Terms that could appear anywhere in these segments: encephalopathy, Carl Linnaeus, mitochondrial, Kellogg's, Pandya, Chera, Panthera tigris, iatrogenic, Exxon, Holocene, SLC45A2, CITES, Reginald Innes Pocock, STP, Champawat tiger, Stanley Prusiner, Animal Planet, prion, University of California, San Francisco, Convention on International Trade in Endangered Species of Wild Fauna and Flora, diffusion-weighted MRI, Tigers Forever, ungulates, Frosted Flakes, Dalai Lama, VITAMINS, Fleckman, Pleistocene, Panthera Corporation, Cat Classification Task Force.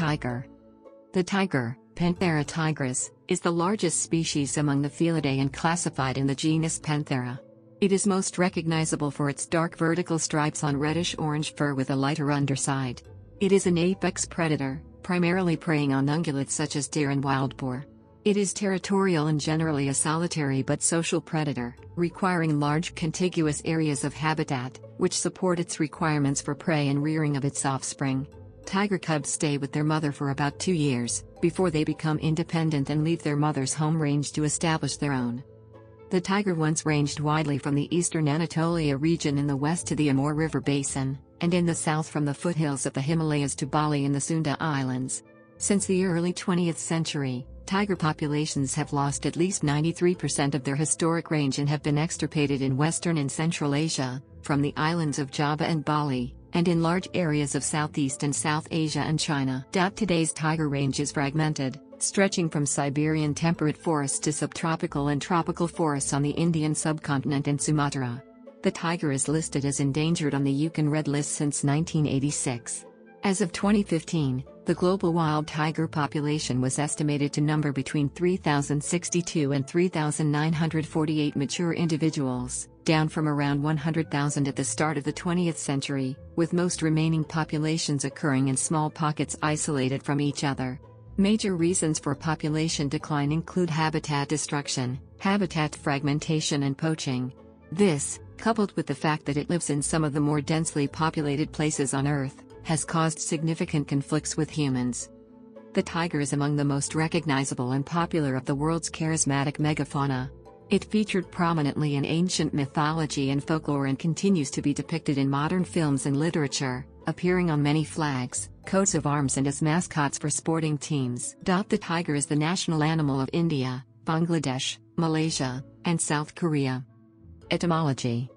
tiger. The tiger, Panthera tigris, is the largest species among the Felidae and classified in the genus Panthera. It is most recognizable for its dark vertical stripes on reddish-orange fur with a lighter underside. It is an apex predator, primarily preying on ungulates such as deer and wild boar. It is territorial and generally a solitary but social predator, requiring large contiguous areas of habitat, which support its requirements for prey and rearing of its offspring. Tiger cubs stay with their mother for about 2 years, before they become independent and leave their mother's home range to establish their own. The tiger once ranged widely from the eastern Anatolia region in the west to the Amur River basin, and in the south from the foothills of the Himalayas to Bali and the Sunda Islands. Since the early 20th century, tiger populations have lost at least 93% of their historic range and have been extirpated in Western and Central Asia, from the islands of Java and Bali, and in large areas of Southeast and South Asia and China. Today's tiger range is fragmented, stretching from Siberian temperate forests to subtropical and tropical forests on the Indian subcontinent and Sumatra. The tiger is listed as endangered on the IUCN Red List since 1986. As of 2015, the global wild tiger population was estimated to number between 3,062 and 3,948 mature individuals, down from around 100,000 at the start of the 20th century, with most remaining populations occurring in small pockets isolated from each other. Major reasons for population decline include habitat destruction, habitat fragmentation and poaching. This, coupled with the fact that it lives in some of the more densely populated places on Earth, has caused significant conflicts with humans. The tiger is among the most recognizable and popular of the world's charismatic megafauna. It featured prominently in ancient mythology and folklore and continues to be depicted in modern films and literature, appearing on many flags, coats of arms and as mascots for sporting teams. The tiger is the national animal of India, Bangladesh, Malaysia, and South Korea. Etymology.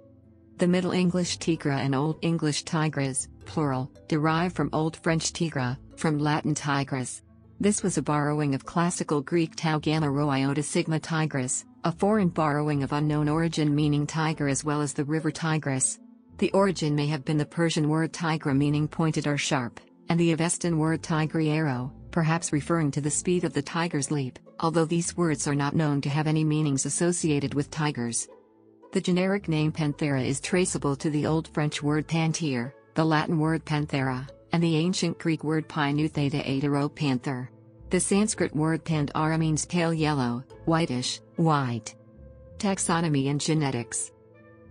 The Middle English tigra and Old English tigris, plural, derive from Old French tigra, from Latin tigris. This was a borrowing of Classical Greek tau gamma rho iota sigma tigris, a foreign borrowing of unknown origin meaning tiger as well as the river Tigris. The origin may have been the Persian word tigra meaning pointed or sharp, and the Avestan word tigri arrow, perhaps referring to the speed of the tiger's leap, although these words are not known to have any meanings associated with tigers. The generic name Panthera is traceable to the Old French word panthère, the Latin word panthera, and the ancient Greek word pineutheta panther. The Sanskrit word pandara means pale yellow, whitish, white. Taxonomy and genetics.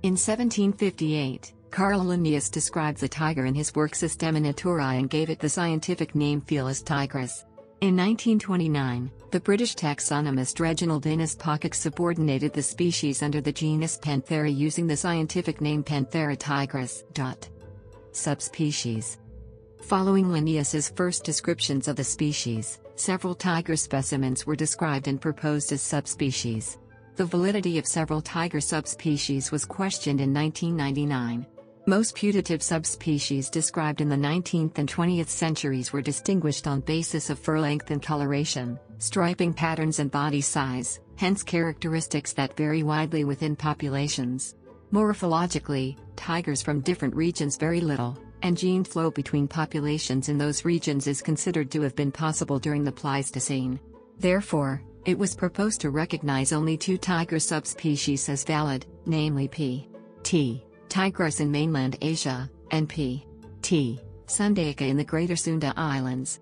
In 1758, Carl Linnaeus described the tiger in his work Systema Naturae and gave it the scientific name Felis tigris. In 1929, the British taxonomist Reginald Innes Pocock subordinated the species under the genus Panthera using the scientific name Panthera tigris. Subspecies. Following Linnaeus's first descriptions of the species, several tiger specimens were described and proposed as subspecies. The validity of several tiger subspecies was questioned in 1999. Most putative subspecies described in the 19th and 20th centuries were distinguished on basis of fur length and coloration, striping patterns and body size, hence characteristics that vary widely within populations. Morphologically, tigers from different regions vary little, and gene flow between populations in those regions is considered to have been possible during the Pleistocene. Therefore, it was proposed to recognize only two tiger subspecies as valid, namely P.T. tigris in mainland Asia, and P.T. sundaica in the Greater Sunda Islands.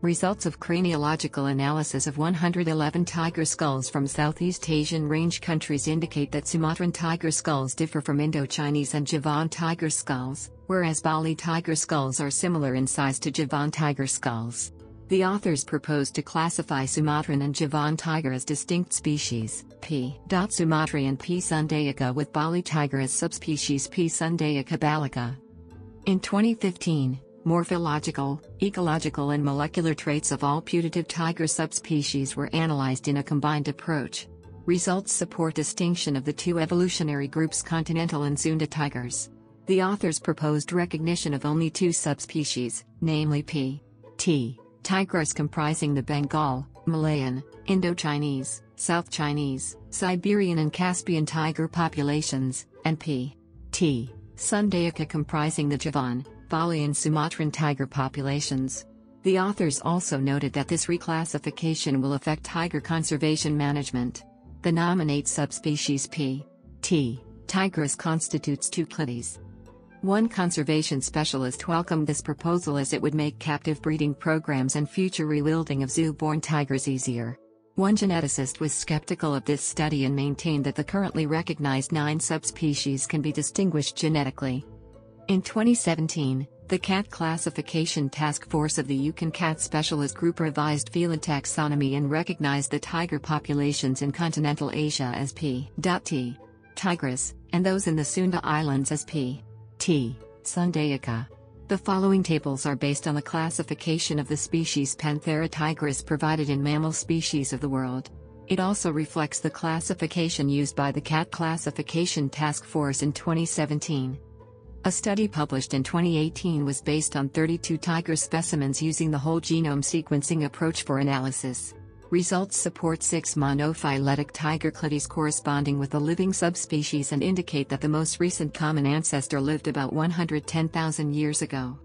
Results of craniological analysis of 111 tiger skulls from Southeast Asian range countries indicate that Sumatran tiger skulls differ from Indo-Chinese and Javan tiger skulls, whereas Bali tiger skulls are similar in size to Javan tiger skulls. The authors proposed to classify Sumatran and Javan tiger as distinct species, P. Sumatri and P. sundaica, with Bali tiger as subspecies P. sundaica balica. In 2015, morphological, ecological and molecular traits of all putative tiger subspecies were analyzed in a combined approach. Results support distinction of the two evolutionary groups continental and Sunda tigers. The authors proposed recognition of only two subspecies, namely P.T. tigris comprising the Bengal, Malayan, Indo-Chinese, South Chinese, Siberian and Caspian tiger populations, and P.T. sundaica comprising the Javan, Bali and Sumatran tiger populations. The authors also noted that this reclassification will affect tiger conservation management. The nominate subspecies P.T. tigris constitutes two clades. One conservation specialist welcomed this proposal as it would make captive breeding programs and future rewilding of zoo-born tigers easier. One geneticist was skeptical of this study and maintained that the currently recognized 9 subspecies can be distinguished genetically. In 2017, the Cat Classification Task Force of the IUCN Cat Specialist Group revised Felis taxonomy and recognized the tiger populations in continental Asia as P.T. tigris, and those in the Sunda Islands as P.T. sundaica. The following tables are based on the classification of the species Panthera tigris provided in Mammal Species of the World. It also reflects the classification used by the Cat Classification Task Force in 2017. A study published in 2018 was based on 32 tiger specimens using the whole genome sequencing approach for analysis. Results support 6 monophyletic tiger clades corresponding with the living subspecies and indicate that the most recent common ancestor lived about 110,000 years ago.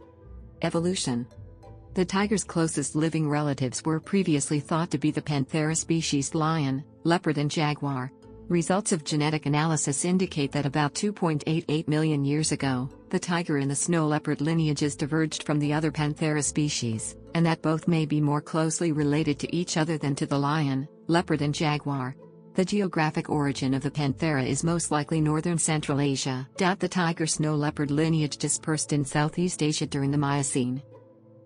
Evolution. The tiger's closest living relatives were previously thought to be the Panthera species lion, leopard and jaguar. Results of genetic analysis indicate that about 2.88 million years ago, the tiger and the snow leopard lineages diverged from the other Panthera species, and that both may be more closely related to each other than to the lion, leopard and jaguar. The geographic origin of the Panthera is most likely northern Central Asia. The tiger snow leopard lineage dispersed in Southeast Asia during the Miocene.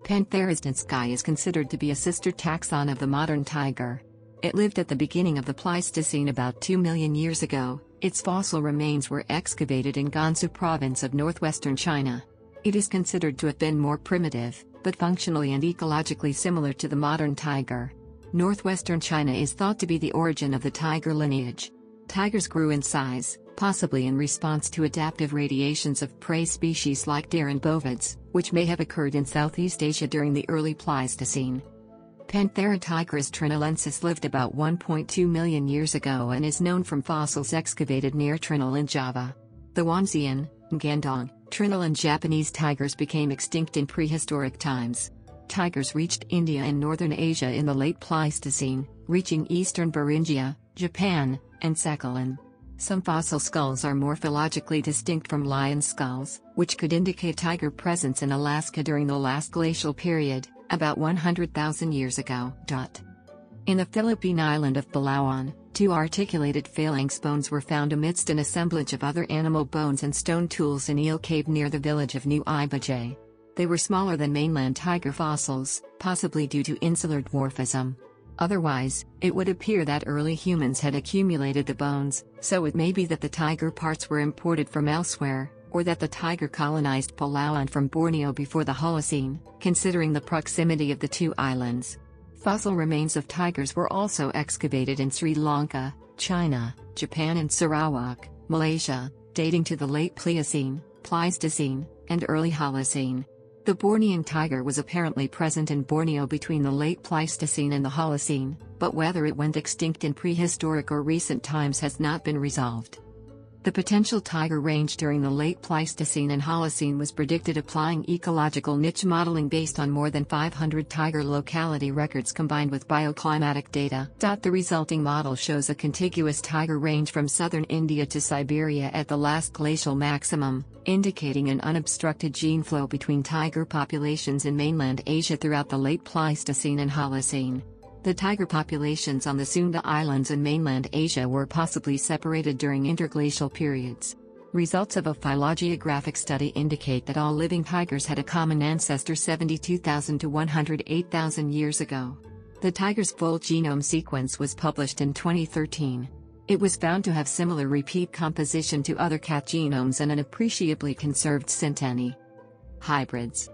Panthera zdanskyi is considered to be a sister taxon of the modern tiger. It lived at the beginning of the Pleistocene about 2 million years ago. Its fossil remains were excavated in Gansu province of northwestern China. It is considered to have been more primitive, but functionally and ecologically similar to the modern tiger. Northwestern China is thought to be the origin of the tiger lineage. Tigers grew in size, possibly in response to adaptive radiations of prey species like deer and bovids, which may have occurred in Southeast Asia during the early Pleistocene. Panthera tigris trinalensis lived about 1.2 million years ago and is known from fossils excavated near Trinil in Java. The Wanxian, Ngandong, Trinil and Japanese tigers became extinct in prehistoric times. Tigers reached India and northern Asia in the late Pleistocene, reaching eastern Beringia, Japan, and Sakhalin. Some fossil skulls are morphologically distinct from lion skulls, which could indicate tiger presence in Alaska during the last glacial period, about 100,000 years ago. In the Philippine island of Palawan, 2 articulated phalanx bones were found amidst an assemblage of other animal bones and stone tools in Eel Cave near the village of New Ibajay. They were smaller than mainland tiger fossils, possibly due to insular dwarfism. Otherwise, it would appear that early humans had accumulated the bones, so it may be that the tiger parts were imported from elsewhere, or that the tiger colonized Palawan from Borneo before the Holocene, considering the proximity of the 2 islands. Fossil remains of tigers were also excavated in Sri Lanka, China, Japan and Sarawak, Malaysia, dating to the late Pliocene, Pleistocene, and early Holocene. The Bornean tiger was apparently present in Borneo between the late Pleistocene and the Holocene, but whether it went extinct in prehistoric or recent times has not been resolved. The potential tiger range during the late Pleistocene and Holocene was predicted applying ecological niche modeling based on more than 500 tiger locality records combined with bioclimatic data. The resulting model shows a contiguous tiger range from southern India to Siberia at the last glacial maximum, indicating an unobstructed gene flow between tiger populations in mainland Asia throughout the late Pleistocene and Holocene. The tiger populations on the Sunda Islands and mainland Asia were possibly separated during interglacial periods. Results of a phylogeographic study indicate that all living tigers had a common ancestor 72,000 to 108,000 years ago. The tiger's full genome sequence was published in 2013. It was found to have similar repeat composition to other cat genomes and an appreciably conserved syntyny. Hybrids.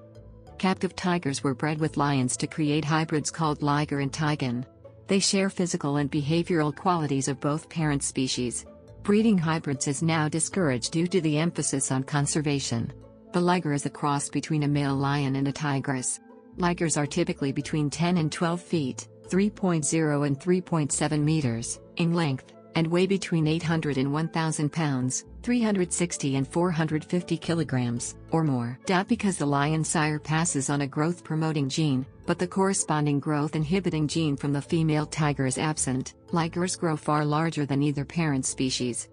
Captive tigers were bred with lions to create hybrids called liger and tigon. They share physical and behavioral qualities of both parent species. Breeding hybrids is now discouraged due to the emphasis on conservation. The liger is a cross between a male lion and a tigress. Ligers are typically between 10 and 12 feet, 3.0 and 3.7 meters, in length, and weigh between 800 and 1,000 pounds, 360 and 450 kilograms or more. That because the lion sire passes on a growth-promoting gene, but the corresponding growth-inhibiting gene from the female tiger is absent. Ligers grow far larger than either parent species.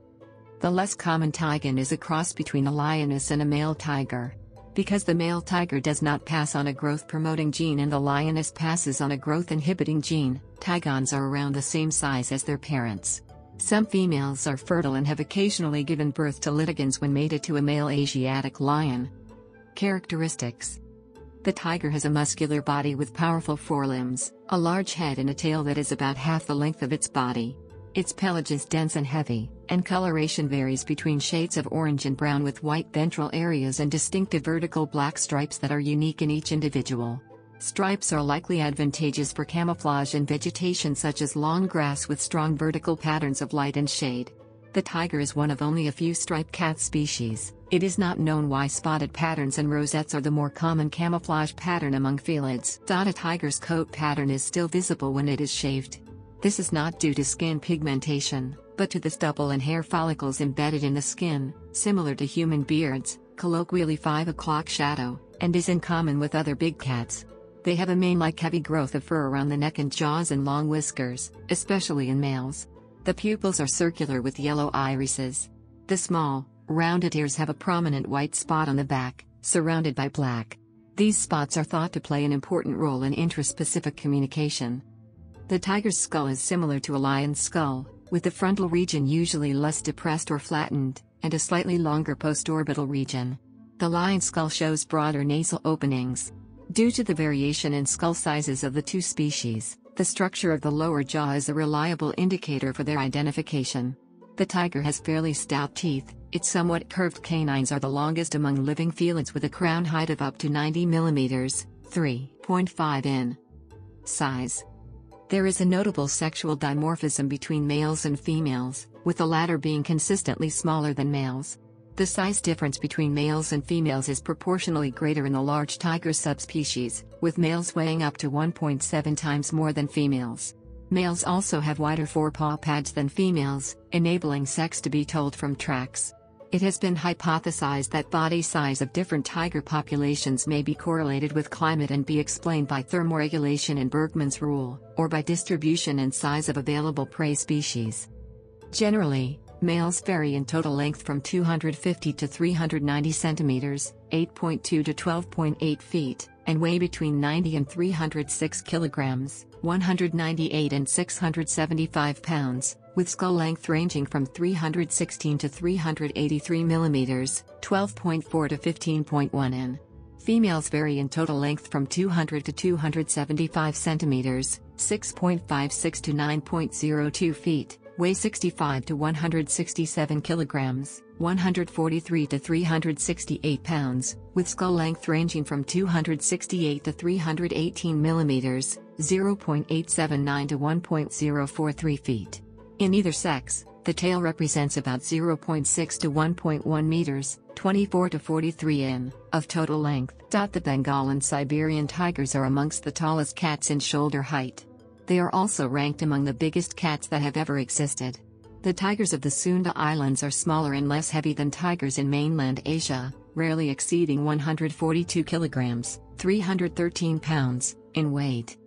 The less common tigon is a cross between a lioness and a male tiger. Because the male tiger does not pass on a growth-promoting gene and the lioness passes on a growth-inhibiting gene, tigons are around the same size as their parents. Some females are fertile and have occasionally given birth to litigans when mated to a male Asiatic lion. Characteristics. The tiger has a muscular body with powerful forelimbs, a large head and a tail that is about half the length of its body. Its pelage is dense and heavy, and coloration varies between shades of orange and brown with white ventral areas and distinctive vertical black stripes that are unique in each individual. Stripes are likely advantageous for camouflage in vegetation such as long grass with strong vertical patterns of light and shade. The tiger is one of only a few striped cat species. It is not known why spotted patterns and rosettes are the more common camouflage pattern among felids. A tiger's coat pattern is still visible when it is shaved. This is not due to skin pigmentation, but to the stubble and hair follicles embedded in the skin, similar to human beards, colloquially 5 o'clock shadow, and is in common with other big cats. They have a mane-like heavy growth of fur around the neck and jaws and long whiskers, especially in males. The pupils are circular with yellow irises. The small, rounded ears have a prominent white spot on the back, surrounded by black. These spots are thought to play an important role in intraspecific communication. The tiger's skull is similar to a lion's skull, with the frontal region usually less depressed or flattened, and a slightly longer postorbital region. The lion's skull shows broader nasal openings. Due to the variation in skull sizes of the two species, the structure of the lower jaw is a reliable indicator for their identification. The tiger has fairly stout teeth, its somewhat curved canines are the longest among living felids with a crown height of up to 90 mm, 3.5 in. Size. There is a notable sexual dimorphism between males and females, with the latter being consistently smaller than males. The size difference between males and females is proportionally greater in the large tiger subspecies, with males weighing up to 1.7 times more than females. Males also have wider forepaw pads than females, enabling sex to be told from tracks. It has been hypothesized that body size of different tiger populations may be correlated with climate and be explained by thermoregulation in Bergmann's rule, or by distribution and size of available prey species. Generally, males vary in total length from 250 to 390 centimeters, 8.2 to 12.8 feet, and weigh between 90 and 306 kilograms, 198 and 675 pounds, with skull length ranging from 316 to 383 millimeters, 12.4 to 15.1 in. Females vary in total length from 200 to 275 centimeters, 6.56 to 9.02 feet, weigh 65 to 167 kilograms, 143 to 368 pounds, with skull length ranging from 268 to 318 millimeters, 0.879 to 1.043 feet. In either sex, the tail represents about 0.6 to 1.1 meters, 24 to 43 in, of total length. The Bengal and Siberian tigers are amongst the tallest cats in shoulder height. They are also ranked among the biggest cats that have ever existed. The tigers of the Sunda Islands are smaller and less heavy than tigers in mainland Asia, rarely exceeding 142 kilograms, 313 pounds, in weight.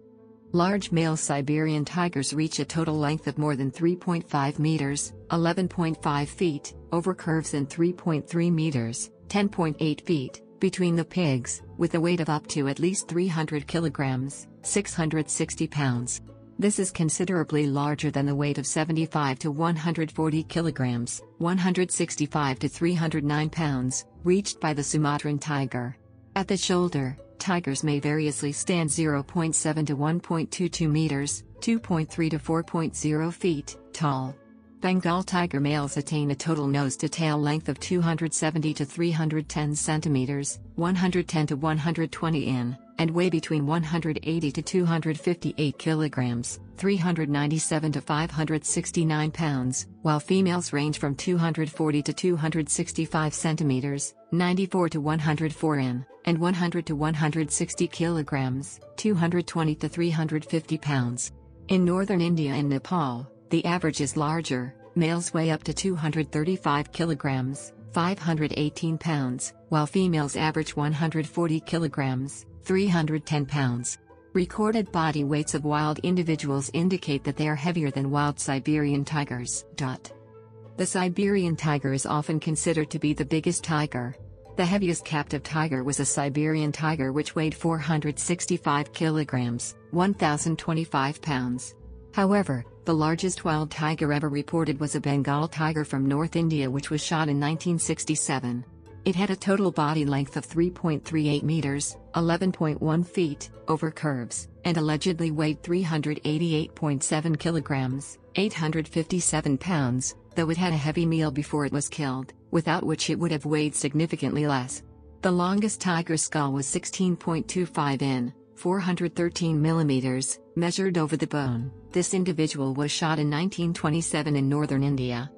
Large male Siberian tigers reach a total length of more than 3.5 meters, 11.5 feet, over curves and 3.3 meters, 10.8 feet, between the pigs, with a weight of up to at least 300 kilograms, 660 pounds. This is considerably larger than the weight of 75 to 140 kilograms, 165 to 309 pounds, reached by the Sumatran tiger. At the shoulder, tigers may variously stand 0.7 to 1.22 meters, 2.3 to 4.0 feet, tall. Bengal tiger males attain a total nose-to-tail length of 270 to 310 centimeters, 110 to 120 in, and weigh between 180 to 258 kilograms, 397 to 569 pounds, while females range from 240 to 265 centimeters, 94 to 104 in, and 100 to 160 kilograms, 220 to 350 pounds. In northern India and Nepal, the average is larger, Males weigh up to 235 kilograms, 518 pounds, while females average 140 kilograms, 310 pounds. Recorded body weights of wild individuals indicate that they are heavier than wild Siberian tigers. The Siberian tiger is often considered to be the biggest tiger. The heaviest captive tiger was a Siberian tiger which weighed 465 kilograms, 1,025 pounds. However, the largest wild tiger ever reported was a Bengal tiger from North India which was shot in 1967. It had a total body length of 3.38 meters, 11.1 feet, over curves, and allegedly weighed 388.7 kilograms, 857 pounds, though it had a heavy meal before it was killed, without which it would have weighed significantly less. The longest tiger's skull was 16.25 in, 413 millimeters, measured over the bone. This individual was shot in 1927 in northern India.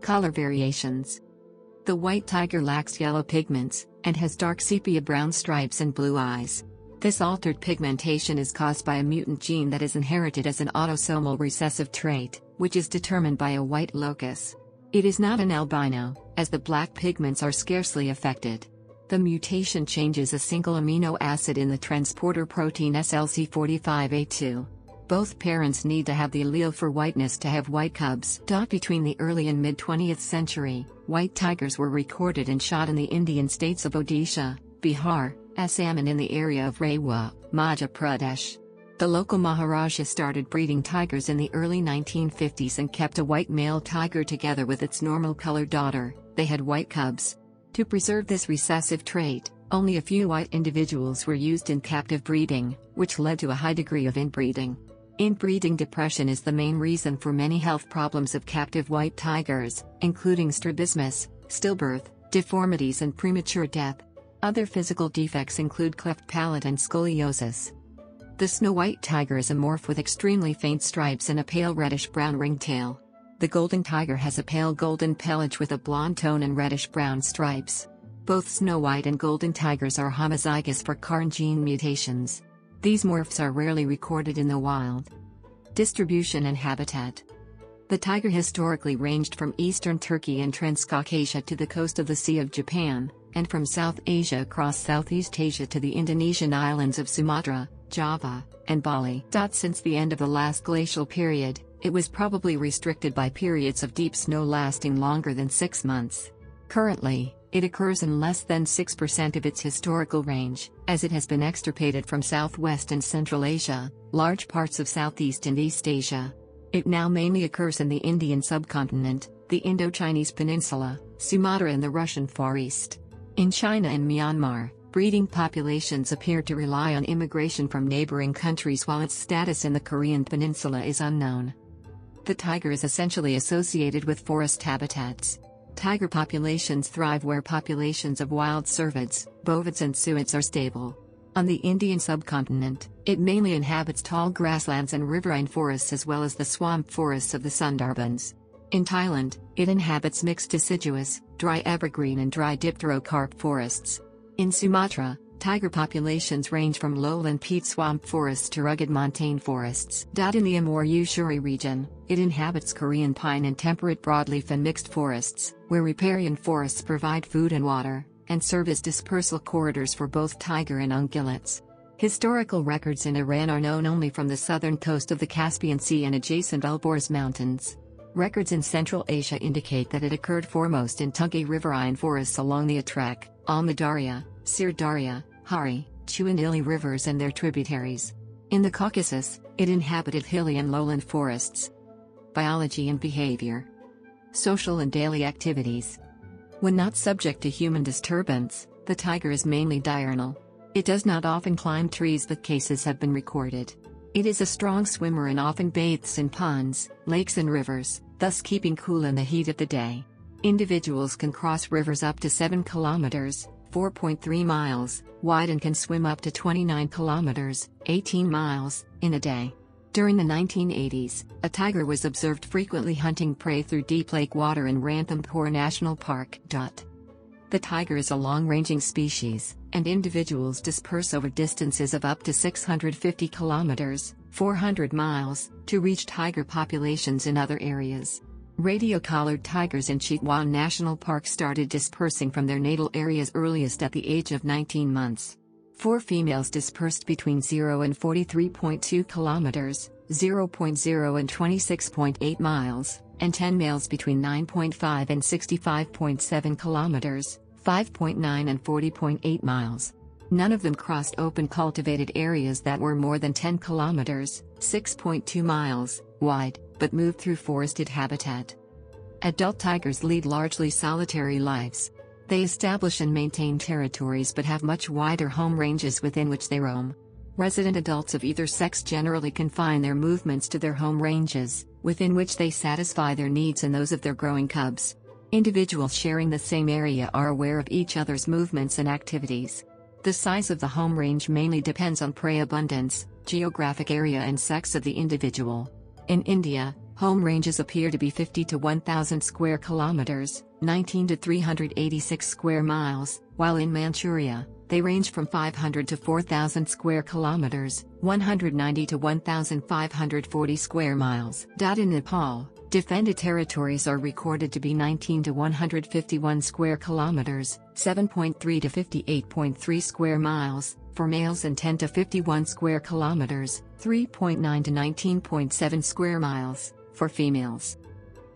Color variations. The white tiger lacks yellow pigments, and has dark sepia-brown stripes and blue eyes. This altered pigmentation is caused by a mutant gene that is inherited as an autosomal recessive trait, which is determined by a white locus. It is not an albino, as the black pigments are scarcely affected. The mutation changes a single amino acid in the transporter protein SLC45A2. Both parents need to have the allele for whiteness to have white cubs. Between the early and mid-20th century, white tigers were recorded and shot in the Indian states of Odisha, Bihar, Assam and in the area of Rewa, Madhya Pradesh. The local Maharaja started breeding tigers in the early 1950s and kept a white male tiger together with its normal colored daughter. They had white cubs. To preserve this recessive trait, only a few white individuals were used in captive breeding, which led to a high degree of inbreeding. Inbreeding depression is the main reason for many health problems of captive white tigers, including strabismus, stillbirth, deformities and premature death. Other physical defects include cleft palate and scoliosis. The snow-white tiger is a morph with extremely faint stripes and a pale reddish-brown ringtail. The golden tiger has a pale golden pelage with a blonde tone and reddish-brown stripes. Both snow-white and golden tigers are homozygous for CARN gene mutations. These morphs are rarely recorded in the wild. Distribution and habitat. The tiger historically ranged from eastern Turkey and Transcaucasia to the coast of the Sea of Japan, and from South Asia across Southeast Asia to the Indonesian islands of Sumatra, Java, and Bali. Since the end of the last glacial period, it was probably restricted by periods of deep snow lasting longer than 6 months. Currently, it occurs in less than 6% of its historical range, as it has been extirpated from Southwest and Central Asia, large parts of Southeast and East Asia. It now mainly occurs in the Indian subcontinent, the Indo-Chinese peninsula, Sumatra and the Russian Far East. In China and Myanmar, breeding populations appear to rely on immigration from neighboring countries while its status in the Korean peninsula is unknown. The tiger is essentially associated with forest habitats. Tiger populations thrive where populations of wild cervids, bovids and suids are stable. On the Indian subcontinent, it mainly inhabits tall grasslands and riverine forests as well as the swamp forests of the Sundarbans. In Thailand, it inhabits mixed deciduous, dry evergreen and dry dipterocarp forests. In Sumatra, tiger populations range from lowland peat swamp forests to rugged montane forests. In the Amur-Ushuri region, it inhabits Korean pine and temperate broadleaf and mixed forests, where riparian forests provide food and water, and serve as dispersal corridors for both tiger and ungulates. Historical records in Iran are known only from the southern coast of the Caspian Sea and adjacent Elborz Mountains. Records in Central Asia indicate that it occurred foremost in Tungi riverine forests along the Atrak, Almadarya, Sirdarya, Hari, Chu and Ili rivers and their tributaries. In the Caucasus, it inhabited hilly and lowland forests. Biology and behavior. Social and daily activities. When not subject to human disturbance, the tiger is mainly diurnal. It does not often climb trees, but cases have been recorded. It is a strong swimmer and often bathes in ponds, lakes and rivers, thus keeping cool in the heat of the day. Individuals can cross rivers up to 7 kilometers, 4.3 miles, wide and can swim up to 29 kilometers, 18 miles, in a day. During the 1980s, a tiger was observed frequently hunting prey through deep lake water in Ranthambore National Park. The tiger is a long-ranging species, and individuals disperse over distances of up to 650 kilometers, 400 miles, to reach tiger populations in other areas. Radio-collared tigers in Chitwan National Park started dispersing from their natal areas earliest at the age of 19 months. 4 females dispersed between 0 and 43.2 kilometers, 0.0 and 26.8 miles, and 10 males between 9.5 and 65.7 kilometers, 5.9 and 40.8 miles. None of them crossed open cultivated areas that were more than 10 kilometers, 6.2 miles, wide, but moved through forested habitat. Adult tigers lead largely solitary lives. They establish and maintain territories but have much wider home ranges within which they roam. Resident adults of either sex generally confine their movements to their home ranges, within which they satisfy their needs and those of their growing cubs. Individuals sharing the same area are aware of each other's movements and activities. The size of the home range mainly depends on prey abundance, geographic area and sex of the individual. In India, home ranges appear to be 50 to 1,000 square kilometers, 19 to 386 square miles, while in Manchuria, they range from 500 to 4,000 square kilometers, 190 to 1,540 square miles. In Nepal, defended territories are recorded to be 19 to 151 square kilometers, 7.3 to 58.3 square miles, for males and 10 to 51 square kilometers, 3.9 to 19.7 square miles, for females.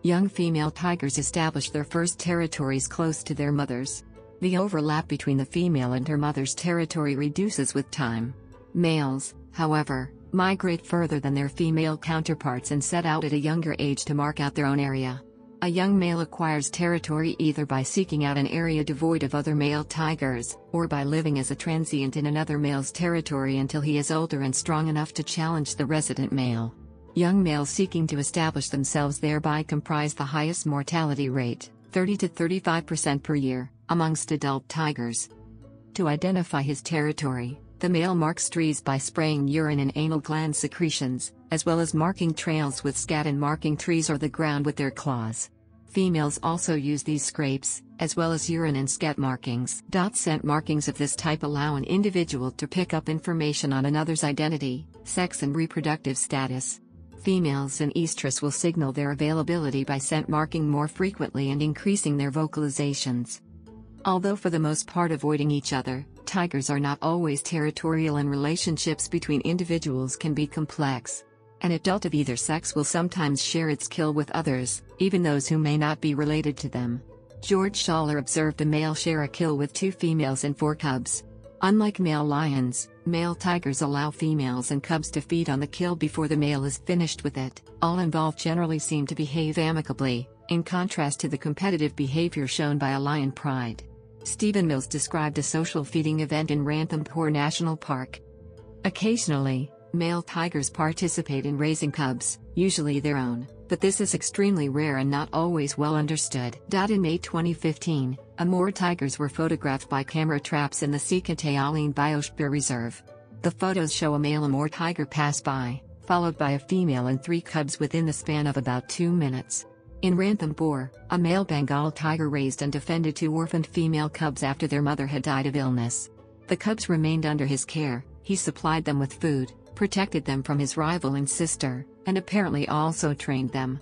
Young female tigers establish their first territories close to their mothers. The overlap between the female and her mother's territory reduces with time. Males, however, migrate further than their female counterparts and set out at a younger age to mark out their own area. A young male acquires territory either by seeking out an area devoid of other male tigers, or by living as a transient in another male's territory until he is older and strong enough to challenge the resident male. Young males seeking to establish themselves thereby comprise the highest mortality rate, 30 to 35% per year, amongst adult tigers. To identify his territory, the male marks trees by spraying urine and anal gland secretions, as well as marking trails with scat and marking trees or the ground with their claws. Females also use these scrapes, as well as urine and scat markings. Scent markings of this type allow an individual to pick up information on another's identity, sex and reproductive status. Females in estrus will signal their availability by scent marking more frequently and increasing their vocalizations. Although for the most part avoiding each other, tigers are not always territorial and relationships between individuals can be complex. An adult of either sex will sometimes share its kill with others, even those who may not be related to them. George Schaller observed a male share a kill with 2 females and 4 cubs. Unlike male lions, male tigers allow females and cubs to feed on the kill before the male is finished with it. All involved generally seem to behave amicably, in contrast to the competitive behavior shown by a lion pride. Stephen Mills described a social feeding event in Ranthambore National Park. Occasionally, male tigers participate in raising cubs, usually their own, but this is extremely rare and not always well understood. In May 2015, more tigers were photographed by camera traps in the Sikhote-Alin Biosphere Reserve. The photos show a male Amur tiger pass by, followed by a female and 3 cubs within the span of about 2 minutes. In Ranthambore, a male Bengal tiger raised and defended 2 orphaned female cubs after their mother had died of illness. The cubs remained under his care, he supplied them with food, protected them from his rival and sister, and apparently also trained them.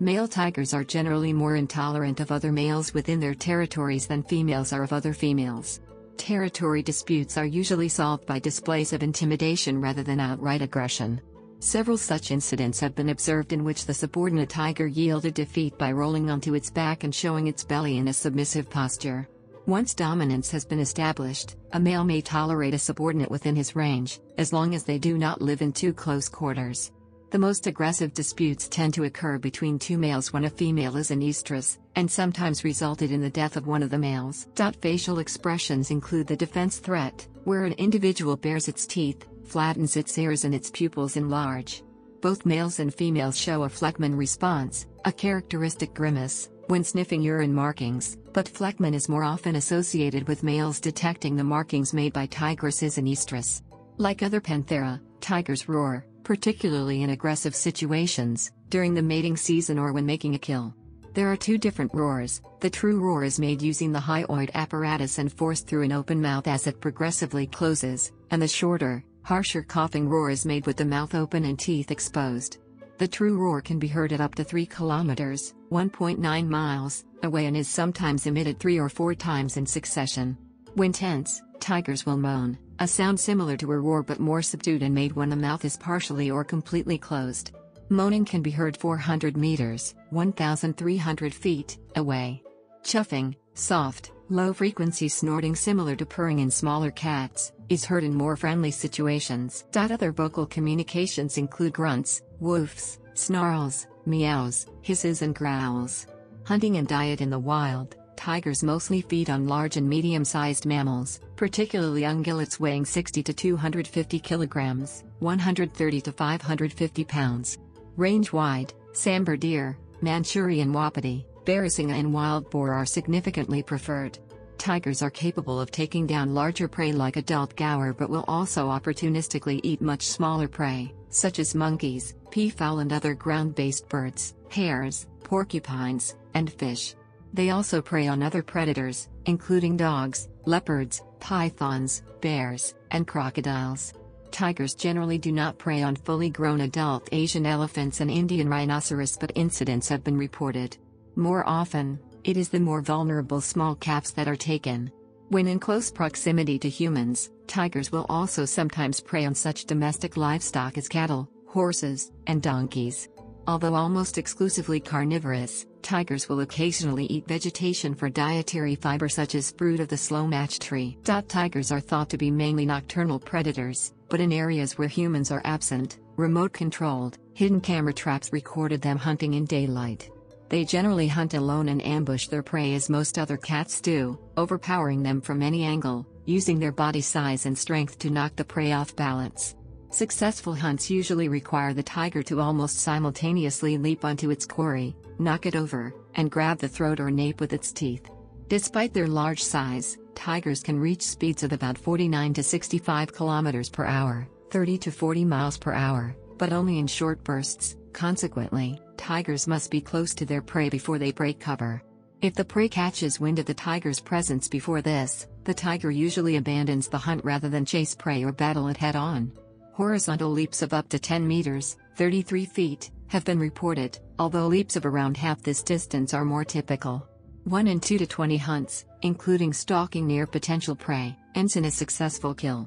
Male tigers are generally more intolerant of other males within their territories than females are of other females. Territory disputes are usually solved by displays of intimidation rather than outright aggression. Several such incidents have been observed in which the subordinate tiger yielded defeat by rolling onto its back and showing its belly in a submissive posture. Once dominance has been established, a male may tolerate a subordinate within his range, as long as they do not live in too close quarters. The most aggressive disputes tend to occur between 2 males when a female is in estrus, and sometimes resulted in the death of one of the males. Facial expressions include the defense threat, where an individual bares its teeth, flattens its ears and its pupils enlarge. Both males and females show a Fleckman response, a characteristic grimace, when sniffing urine markings, but Fleckman is more often associated with males detecting the markings made by tigresses in estrus. Like other Panthera, tigers roar, particularly in aggressive situations, during the mating season or when making a kill. There are 2 different roars. The true roar is made using the hyoid apparatus and forced through an open mouth as it progressively closes, and the shorter, harsher coughing roar is made with the mouth open and teeth exposed. The true roar can be heard at up to 3 kilometers, 1.9 miles, away and is sometimes emitted 3 or 4 times in succession. When tense, tigers will moan, a sound similar to a roar but more subdued and made when the mouth is partially or completely closed. Moaning can be heard 400 meters, 1,300 feet, away. Chuffing, soft, low-frequency snorting similar to purring in smaller cats, is heard in more friendly situations. Other vocal communications include grunts, woofs, snarls, meows, hisses and growls. Hunting and diet in the wild, tigers mostly feed on large and medium-sized mammals, particularly ungulates weighing 60 to 250 kilograms, 130 to 550 pounds. Range-wide, sambar deer, Manchurian wapiti, Barasingha and wild boar are significantly preferred. Tigers are capable of taking down larger prey like adult gaur but will also opportunistically eat much smaller prey, such as monkeys, peafowl and other ground-based birds, hares, porcupines, and fish. They also prey on other predators, including dogs, leopards, pythons, bears, and crocodiles. Tigers generally do not prey on fully grown adult Asian elephants and Indian rhinoceros, but incidents have been reported. More often, it is the more vulnerable small calves that are taken. When in close proximity to humans, tigers will also sometimes prey on such domestic livestock as cattle, horses, and donkeys. Although almost exclusively carnivorous, tigers will occasionally eat vegetation for dietary fiber such as fruit of the slow-match tree. Tigers are thought to be mainly nocturnal predators, but in areas where humans are absent, remote-controlled, hidden camera traps recorded them hunting in daylight. They generally hunt alone and ambush their prey as most other cats do, overpowering them from any angle, using their body size and strength to knock the prey off balance. Successful hunts usually require the tiger to almost simultaneously leap onto its quarry, knock it over, and grab the throat or nape with its teeth. Despite their large size, tigers can reach speeds of about 49 to 65 km per hour, 30 to 40 miles per hour, but only in short bursts. Consequently, tigers must be close to their prey before they break cover. If the prey catches wind of the tiger's presence before this, the tiger usually abandons the hunt rather than chase prey or battle it head-on. Horizontal leaps of up to 10 meters, 33 feet, have been reported, although leaps of around half this distance are more typical. 1 in 2 to 20 hunts, including stalking near potential prey, ends in a successful kill.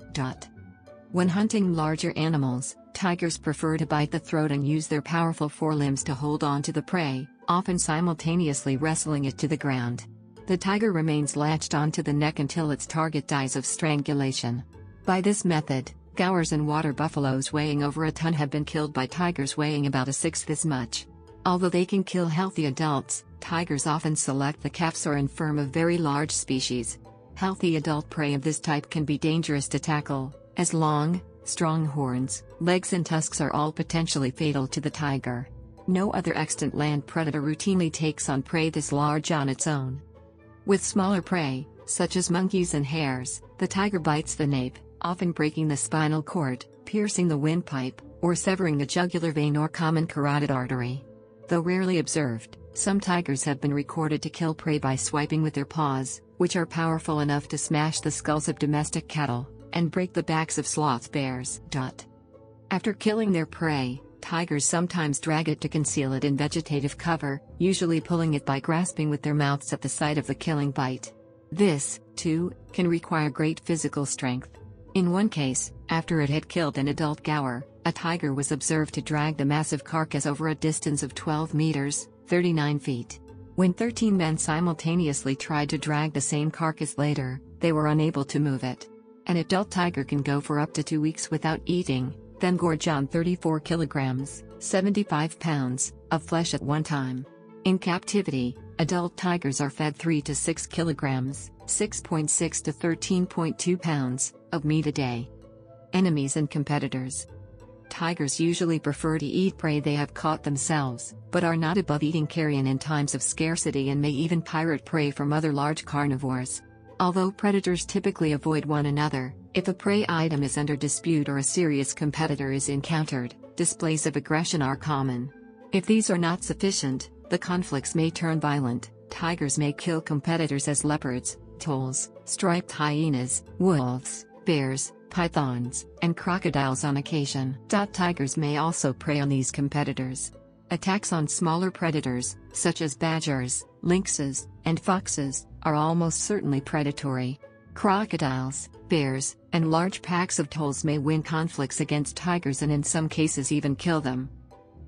When hunting larger animals, tigers prefer to bite the throat and use their powerful forelimbs to hold on to the prey, often simultaneously wrestling it to the ground. The tiger remains latched onto the neck until its target dies of strangulation. By this method, gaurs and water buffaloes weighing over a ton have been killed by tigers weighing about 1/6 this much. Although they can kill healthy adults, tigers often select the calves or infirm of very large species. Healthy adult prey of this type can be dangerous to tackle, as long, strong horns, legs and tusks are all potentially fatal to the tiger. No other extant land predator routinely takes on prey this large on its own. With smaller prey, such as monkeys and hares, the tiger bites the nape, often breaking the spinal cord, piercing the windpipe, or severing the jugular vein or common carotid artery. Though rarely observed, some tigers have been recorded to kill prey by swiping with their paws, which are powerful enough to smash the skulls of domestic cattle and break the backs of sloth bears. After killing their prey, tigers sometimes drag it to conceal it in vegetative cover, usually pulling it by grasping with their mouths at the site of the killing bite. This, too, can require great physical strength. In one case, after it had killed an adult gaur, a tiger was observed to drag the massive carcass over a distance of 12 meters, 39 feet. When 13 men simultaneously tried to drag the same carcass later, they were unable to move it. An adult tiger can go for up to 2 weeks without eating, then gorge on 34 kilograms, 75 pounds, of flesh at one time. In captivity, adult tigers are fed 3 to 6 kilograms, 6.6 to 13.2 pounds, of meat a day. Enemies and competitors. Tigers usually prefer to eat prey they have caught themselves, but are not above eating carrion in times of scarcity and may even pirate prey from other large carnivores. Although predators typically avoid one another, if a prey item is under dispute or a serious competitor is encountered, displays of aggression are common. If these are not sufficient, the conflicts may turn violent. Tigers may kill competitors as leopards, toles, striped hyenas, wolves, bears, pythons, and crocodiles on occasion. Tigers may also prey on these competitors. Attacks on smaller predators, such as badgers, lynxes, and foxes, are almost certainly predatory. Crocodiles, bears, and large packs of toads may win conflicts against tigers and in some cases even kill them.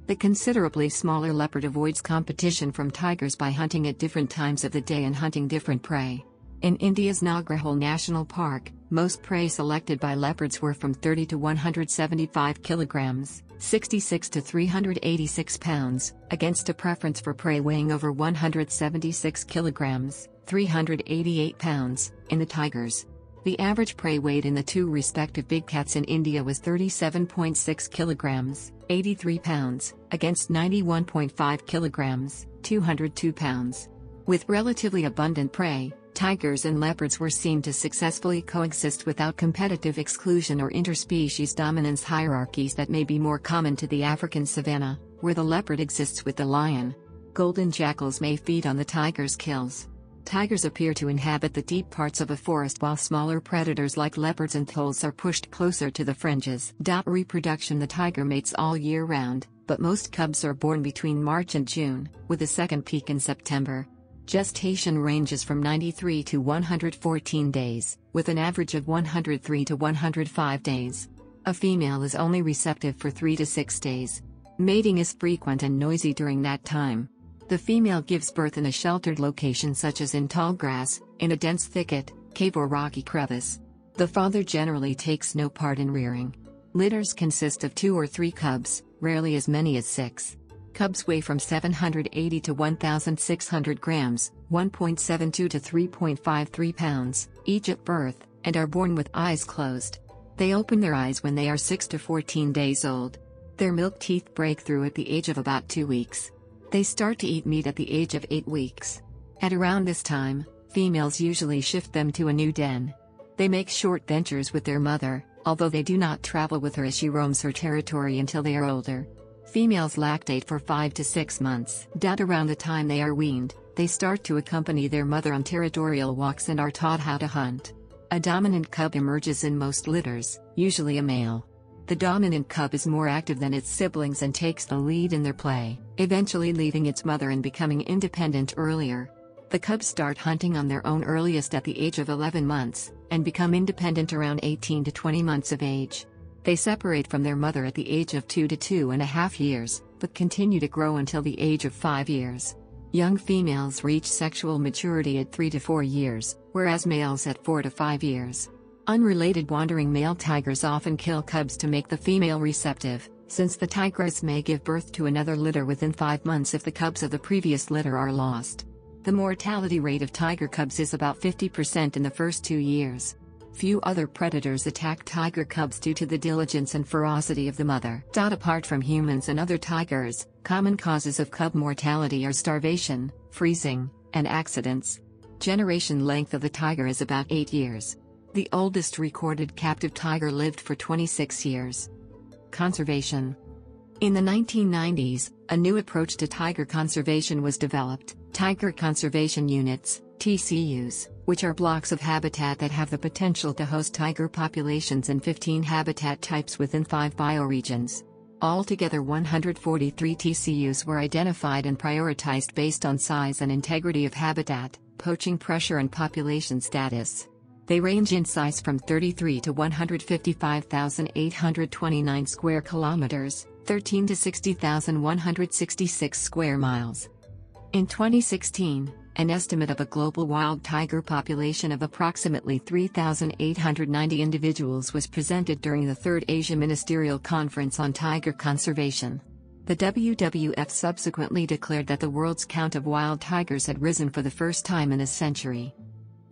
The considerably smaller leopard avoids competition from tigers by hunting at different times of the day and hunting different prey. In India's Nagarahole National Park, most prey selected by leopards were from 30 to 175 kilograms, 66 to 386 pounds, against a preference for prey weighing over 176 kilograms, 388 pounds, in the tigers. The average prey weight in the two respective big cats in India was 37.6 kilograms, 83 pounds, against 91.5 kilograms, 202 pounds. With relatively abundant prey, tigers and leopards were seen to successfully coexist without competitive exclusion or interspecies dominance hierarchies that may be more common to the African savanna, where the leopard exists with the lion. Golden jackals may feed on the tiger's kills. Tigers appear to inhabit the deep parts of a forest while smaller predators like leopards and toads are pushed closer to the fringes. Reproduction. The tiger mates all year round, but most cubs are born between March and June, with a second peak in September. Gestation ranges from 93 to 114 days, with an average of 103 to 105 days. A female is only receptive for 3 to 6 days. Mating is frequent and noisy during that time. The female gives birth in a sheltered location such as in tall grass, in a dense thicket, cave or rocky crevice. The father generally takes no part in rearing. Litters consist of 2 or 3 cubs, rarely as many as 6. Cubs weigh from 780 to 1,600 grams, 1.72 to 3.53 pounds, each at birth, and are born with eyes closed. They open their eyes when they are 6 to 14 days old. Their milk teeth break through at the age of about 2 weeks. They start to eat meat at the age of 8 weeks. At around this time, females usually shift them to a new den. They make short ventures with their mother, although they do not travel with her as she roams her territory until they are older. Females lactate for 5 to 6 months. Around the time they are weaned, they start to accompany their mother on territorial walks and are taught how to hunt. A dominant cub emerges in most litters, usually a male. The dominant cub is more active than its siblings and takes the lead in their play, eventually leaving its mother and becoming independent earlier. The cubs start hunting on their own earliest at the age of 11 months, and become independent around 18 to 20 months of age. They separate from their mother at the age of 2 to 2.5 years, but continue to grow until the age of 5 years. Young females reach sexual maturity at 3 to 4 years, whereas males at 4 to 5 years. Unrelated. Wandering male tigers often kill cubs to make the female receptive, since the tigress may give birth to another litter within 5 months if the cubs of the previous litter are lost. The mortality rate of tiger cubs is about 50% in the first 2 years. Few other predators attack tiger cubs due to the diligence and ferocity of the mother. Apart from humans and other tigers, common causes of cub mortality are starvation, freezing, and accidents. Generation length of the tiger is about 8 years. The oldest recorded captive tiger lived for 26 years. Conservation. In the 1990s, a new approach to tiger conservation was developed, Tiger Conservation Units, TCUs, which are blocks of habitat that have the potential to host tiger populations in 15 habitat types within 5 bioregions. Altogether, 143 TCUs were identified and prioritized based on size and integrity of habitat, poaching pressure and population status. They range in size from 33 to 155,829 square kilometers, 13 to 60,166 square miles. In 2016, an estimate of a global wild tiger population of approximately 3,890 individuals was presented during the 3rd Asia Ministerial Conference on Tiger Conservation. The WWF subsequently declared that the world's count of wild tigers had risen for the first time in a century.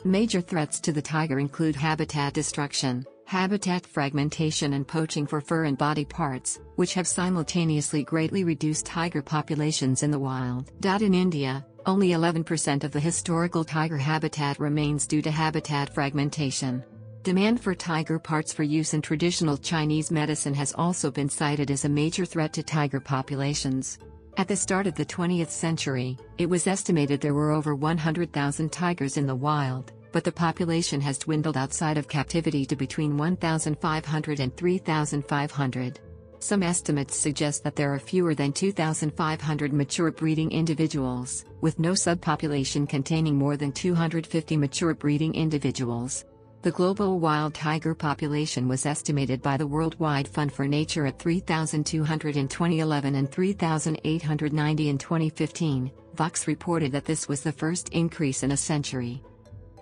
Major threats to the tiger include habitat destruction, habitat fragmentation and poaching for fur and body parts, which have simultaneously greatly reduced tiger populations in the wild. In India, only 11% of the historical tiger habitat remains due to habitat fragmentation. Demand for tiger parts for use in traditional Chinese medicine has also been cited as a major threat to tiger populations. At the start of the 20th century, it was estimated there were over 100,000 tigers in the wild, but the population has dwindled outside of captivity to between 1,500 and 3,500. Some estimates suggest that there are fewer than 2,500 mature breeding individuals, with no subpopulation containing more than 250 mature breeding individuals. The global wild tiger population was estimated by the World Wide Fund for Nature at 3,200 in 2011 and 3,890 in 2015. Vox reported that this was the first increase in a century.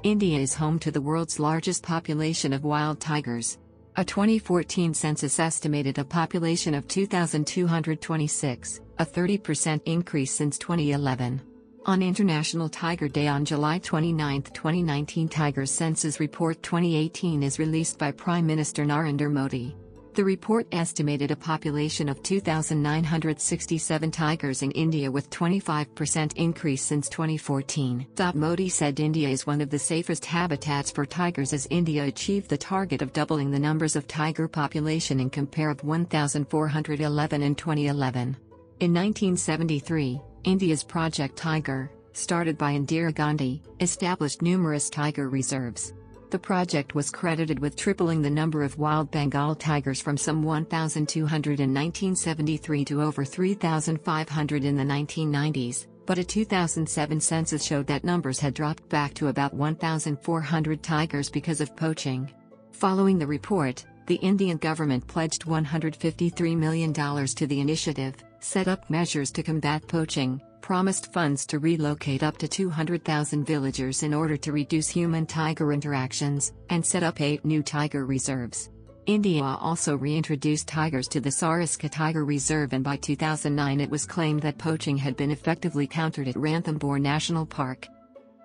India is home to the world's largest population of wild tigers. A 2014 census estimated a population of 2,226, a 30% increase since 2011. On International Tiger Day on July 29, 2019, Tiger Census Report 2018 is released by Prime Minister Narendra Modi. The report estimated a population of 2,967 tigers in India, with 25% increase since 2014. Modi said India is one of the safest habitats for tigers as India achieved the target of doubling the numbers of tiger population in compare of 1,411 in 2011. In 1973, India's Project Tiger, started by Indira Gandhi, established numerous tiger reserves. The project was credited with tripling the number of wild Bengal tigers from some 1,200 in 1973 to over 3,500 in the 1990s, but a 2007 census showed that numbers had dropped back to about 1,400 tigers because of poaching. Following the report, the Indian government pledged $153 million to the initiative, set up measures to combat poaching, promised funds to relocate up to 200,000 villagers in order to reduce human-tiger interactions, and set up 8 new tiger reserves. India also reintroduced tigers to the Saraska Tiger Reserve, and by 2009 it was claimed that poaching had been effectively countered at Ranthambore National Park.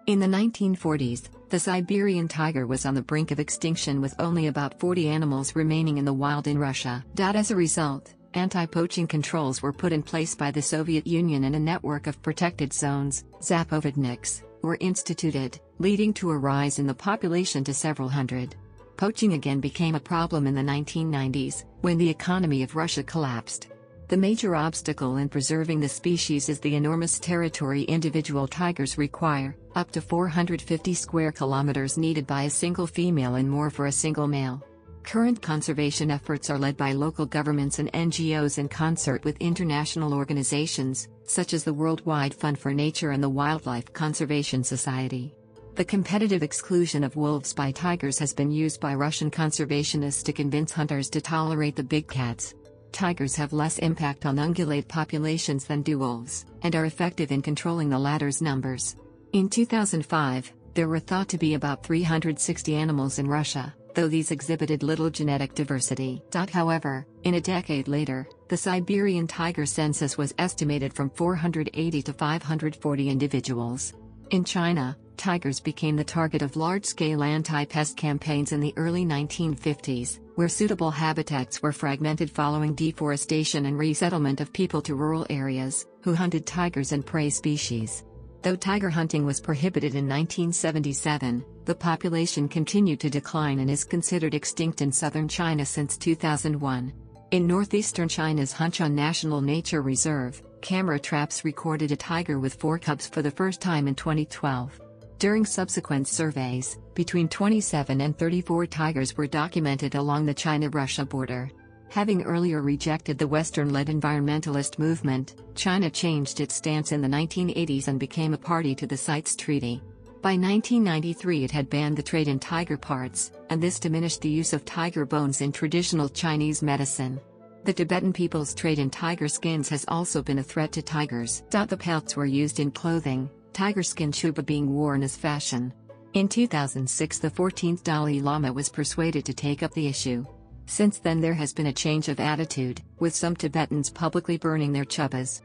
In the 1940s, the Siberian tiger was on the brink of extinction with only about 40 animals remaining in the wild in Russia. As a result, anti-poaching controls were put in place by the Soviet Union, and a network of protected zones, zapovedniks, were instituted, leading to a rise in the population to several hundred. Poaching again became a problem in the 1990s, when the economy of Russia collapsed. The major obstacle in preserving the species is the enormous territory individual tigers require, up to 450 square kilometers needed by a single female and more for a single male. Current conservation efforts are led by local governments and NGOs in concert with international organizations, such as the World Wide Fund for Nature and the Wildlife Conservation Society. The competitive exclusion of wolves by tigers has been used by Russian conservationists to convince hunters to tolerate the big cats. Tigers have less impact on ungulate populations than do wolves, and are effective in controlling the latter's numbers. In 2005, there were thought to be about 360 animals in Russia, though these exhibited little genetic diversity. However, in a decade later, the Siberian tiger census was estimated from 480 to 540 individuals. In China, tigers became the target of large-scale anti-pest campaigns in the early 1950s, where suitable habitats were fragmented following deforestation and resettlement of people to rural areas, who hunted tigers and prey species. Though tiger hunting was prohibited in 1977, the population continued to decline and is considered extinct in southern China since 2001. In northeastern China's Hunchun National Nature Reserve, camera traps recorded a tiger with 4 cubs for the first time in 2012. During subsequent surveys, between 27 and 34 tigers were documented along the China-Russia border. Having earlier rejected the Western-led environmentalist movement, China changed its stance in the 1980s and became a party to the CITES Treaty. By 1993 it had banned the trade in tiger parts, and this diminished the use of tiger bones in traditional Chinese medicine. The Tibetan people's trade in tiger skins has also been a threat to tigers. The pelts were used in clothing, tiger skin chupa being worn as fashion. In 2006 the 14th Dalai Lama was persuaded to take up the issue. Since then there has been a change of attitude, with some Tibetans publicly burning their chupas.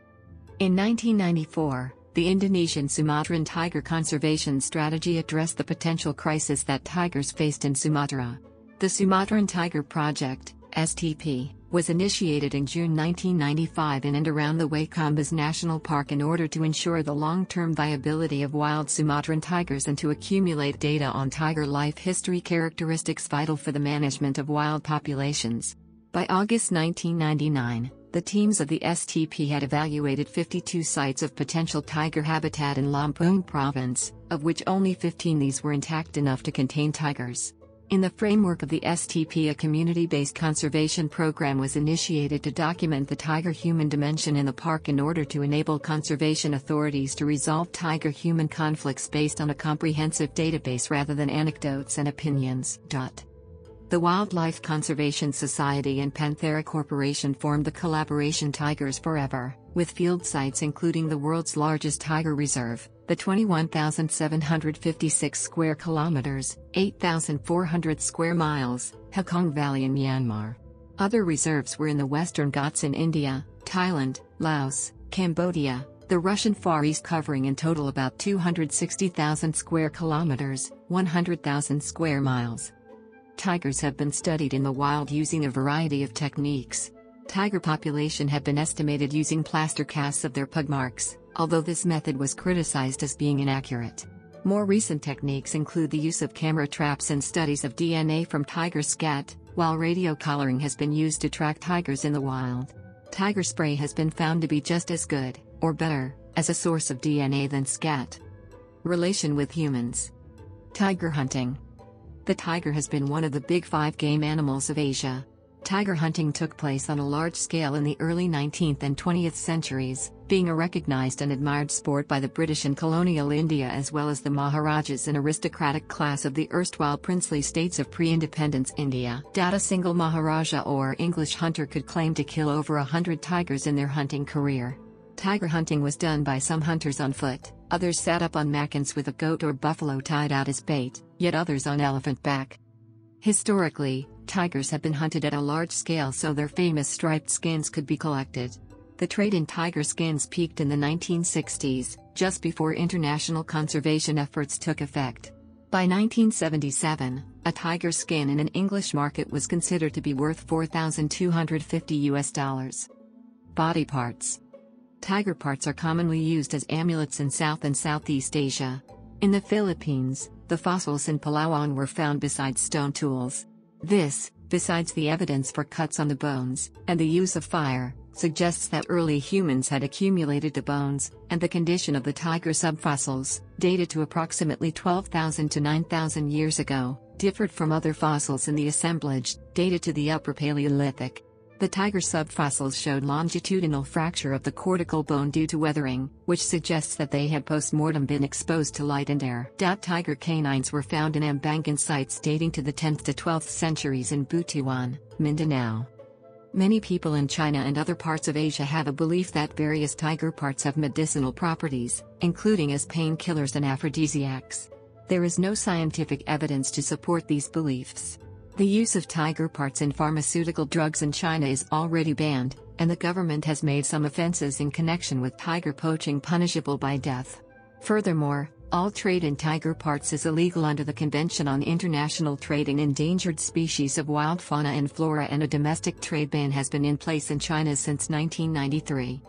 In 1994, the Indonesian Sumatran tiger conservation strategy addressed the potential crisis that tigers faced in Sumatra. The Sumatran Tiger Project, STP, was initiated in June 1995 in and around the Waikambas National Park in order to ensure the long-term viability of wild Sumatran tigers and to accumulate data on tiger life history characteristics vital for the management of wild populations. By August 1999, the teams of the STP had evaluated 52 sites of potential tiger habitat in Lampung province, of which only 15 these were intact enough to contain tigers. In the framework of the STP, a community-based conservation program was initiated to document the tiger-human dimension in the park in order to enable conservation authorities to resolve tiger-human conflicts based on a comprehensive database rather than anecdotes and opinions. The Wildlife Conservation Society and Panthera Corporation formed the collaboration Tigers Forever, with field sites including the world's largest tiger reserve, the 21,756 square kilometers, 8,400 square miles, Hekong Valley in Myanmar. Other reserves were in the Western Ghats in India, Thailand, Laos, Cambodia, the Russian Far East, covering in total about 260,000 square kilometers, 100,000 square miles. Tigers have been studied in the wild using a variety of techniques. Tiger population have been estimated using plaster casts of their pug marks, although this method was criticized as being inaccurate. More recent techniques include the use of camera traps and studies of DNA from tiger scat, while radio collaring has been used to track tigers in the wild. Tiger spray has been found to be just as good, or better, as a source of DNA than scat. Relation with humans. Tiger hunting. The tiger has been one of the big five game animals of Asia. Tiger hunting took place on a large scale in the early 19th and 20th centuries, being a recognized and admired sport by the British in colonial India as well as the Maharajas, an aristocratic class of the erstwhile princely states of pre-independence India. A single Maharaja or English hunter could claim to kill over 100 tigers in their hunting career. Tiger hunting was done by some hunters on foot, others sat up on maccans with a goat or buffalo tied out as bait, yet others on elephant back. Historically, tigers have been hunted at a large scale so their famous striped skins could be collected. The trade in tiger skins peaked in the 1960s, just before international conservation efforts took effect. By 1977, a tiger skin in an English market was considered to be worth $4,250. Body parts. Tiger parts are commonly used as amulets in South and Southeast Asia. In the Philippines, the fossils in Palawan were found beside stone tools. This, besides the evidence for cuts on the bones, and the use of fire, suggests that early humans had accumulated the bones, and the condition of the tiger subfossils, dated to approximately 12,000 to 9,000 years ago, differed from other fossils in the assemblage, dated to the Upper Paleolithic. The tiger subfossils showed longitudinal fracture of the cortical bone due to weathering, which suggests that they had post-mortem been exposed to light and air. Tiger canines were found in Ambangan sites dating to the 10th to 12th centuries in Butuan, Mindanao. Many people in China and other parts of Asia have a belief that various tiger parts have medicinal properties, including as painkillers and aphrodisiacs. There is no scientific evidence to support these beliefs. The use of tiger parts in pharmaceutical drugs in China is already banned, and the government has made some offenses in connection with tiger poaching punishable by death. Furthermore, all trade in tiger parts is illegal under the Convention on International Trade in Endangered Species of Wild Fauna and Flora, and a domestic trade ban has been in place in China since 1993.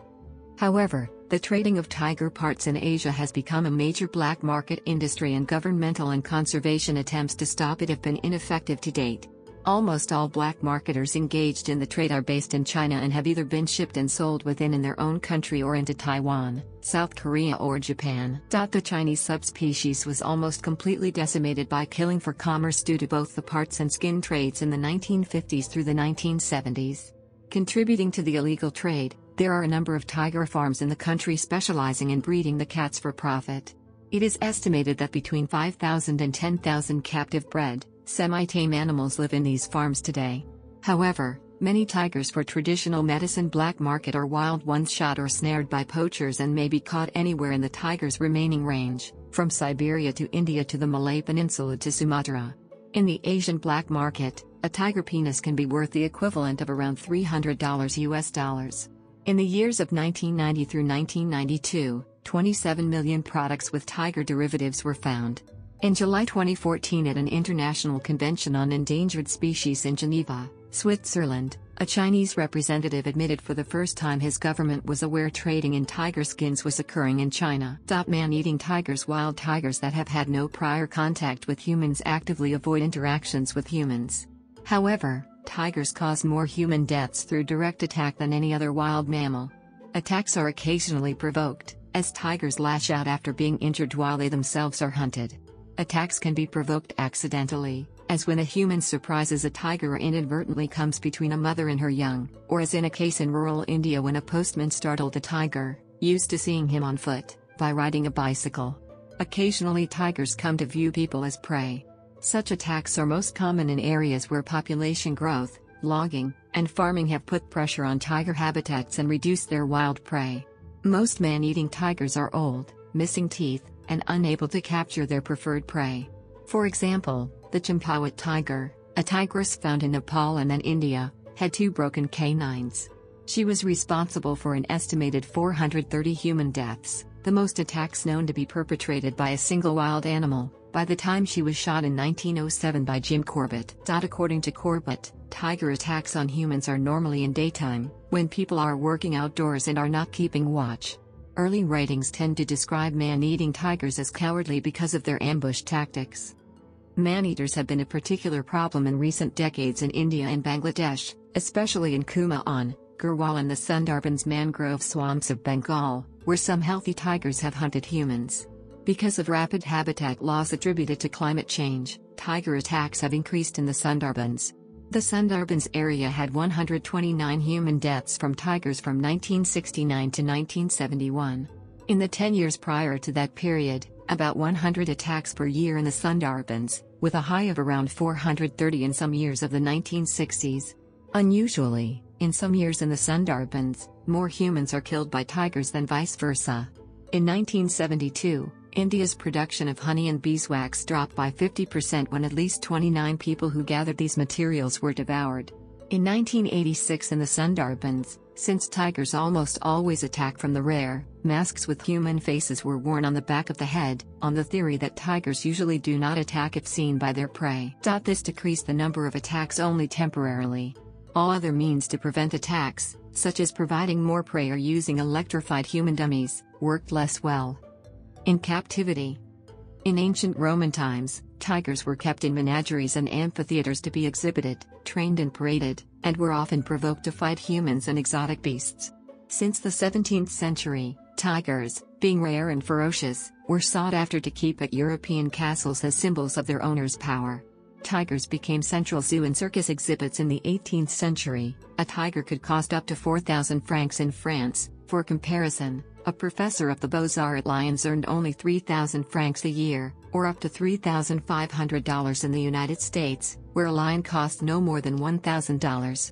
However, the trading of tiger parts in Asia has become a major black market industry, and governmental and conservation attempts to stop it have been ineffective to date. Almost all black marketers engaged in the trade are based in China and have either been shipped and sold within their own country or into Taiwan, South Korea or Japan. The Chinese subspecies was almost completely decimated by killing for commerce due to both the parts and skin trades in the 1950s through the 1970s. Contributing to the illegal trade, there are a number of tiger farms in the country specializing in breeding the cats for profit. It is estimated that between 5,000 and 10,000 captive-bred, semi-tame animals live in these farms today. However, many tigers for traditional medicine black market are wild ones shot or snared by poachers and may be caught anywhere in the tiger's remaining range, from Siberia to India to the Malay Peninsula to Sumatra. In the Asian black market, a tiger penis can be worth the equivalent of around $300 US. In the years of 1990 through 1992, 27 million products with tiger derivatives were found. In July 2014, at an international convention on endangered species in Geneva, Switzerland, a Chinese representative admitted for the first time his government was aware trading in tiger skins was occurring in China. Man-eating tigers. Wild tigers that have had no prior contact with humans actively avoid interactions with humans. However, Tigers cause more human deaths through direct attack than any other wild mammal. Attacks are occasionally provoked, as tigers lash out after being injured while they themselves are hunted. Attacks can be provoked accidentally, as when a human surprises a tiger or inadvertently comes between a mother and her young, or as in a case in rural India when a postman startled a tiger, used to seeing him on foot, by riding a bicycle. Occasionally tigers come to view people as prey. Such attacks are most common in areas where population growth, logging, and farming have put pressure on tiger habitats and reduced their wild prey. Most man-eating tigers are old, missing teeth, and unable to capture their preferred prey. For example, the Champawat tiger, a tigress found in Nepal and then India, had two broken canines. She was responsible for an estimated 430 human deaths, the most attacks known to be perpetrated by a single wild animal, by the time she was shot in 1907 by Jim Corbett. According to Corbett, tiger attacks on humans are normally in daytime, when people are working outdoors and are not keeping watch. Early writings tend to describe man-eating tigers as cowardly because of their ambush tactics. Man-eaters have been a particular problem in recent decades in India and Bangladesh, especially in Kumaon, Garhwal and the Sundarbans mangrove swamps of Bengal, where some healthy tigers have hunted humans. Because of rapid habitat loss attributed to climate change, tiger attacks have increased in the Sundarbans. The Sundarbans area had 129 human deaths from tigers from 1969 to 1971. In the 10 years prior to that period, about 100 attacks per year in the Sundarbans, with a high of around 430 in some years of the 1960s. Unusually, in some years in the Sundarbans, more humans are killed by tigers than vice versa. In 1972, India's production of honey and beeswax dropped by 50% when at least 29 people who gathered these materials were devoured. In 1986 in the Sundarbans, since tigers almost always attack from the rear, masks with human faces were worn on the back of the head, on the theory that tigers usually do not attack if seen by their prey. This decreased the number of attacks only temporarily. All other means to prevent attacks, such as providing more prey or using electrified human dummies, worked less well. In captivity. In ancient Roman times, tigers were kept in menageries and amphitheaters to be exhibited, trained and paraded, and were often provoked to fight humans and exotic beasts. Since the 17th century, tigers, being rare and ferocious, were sought after to keep at European castles as symbols of their owners' power. Tigers became central zoo and circus exhibits in the 18th century. A tiger could cost up to 4,000 francs in France. For comparison, a professor of the Beaux-Arts at Lyons earned only 3,000 francs a year, or up to $3,500 in the United States, where a lion cost no more than $1,000.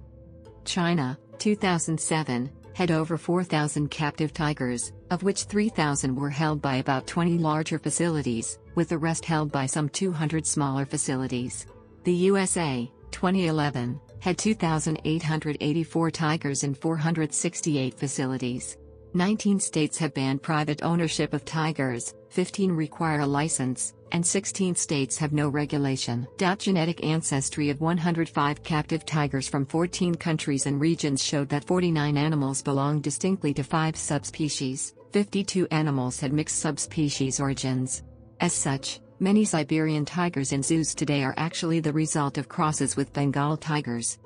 China, 2007, had over 4,000 captive tigers, of which 3,000 were held by about 20 larger facilities, with the rest held by some 200 smaller facilities. The USA, 2011, had 2,884 tigers in 468 facilities. 19 states have banned private ownership of tigers, 15 require a license, and 16 states have no regulation. Genetic ancestry of 105 captive tigers from 14 countries and regions showed that 49 animals belong distinctly to 5 subspecies, 52 animals had mixed subspecies origins. As such, many Siberian tigers in zoos today are actually the result of crosses with Bengal tigers.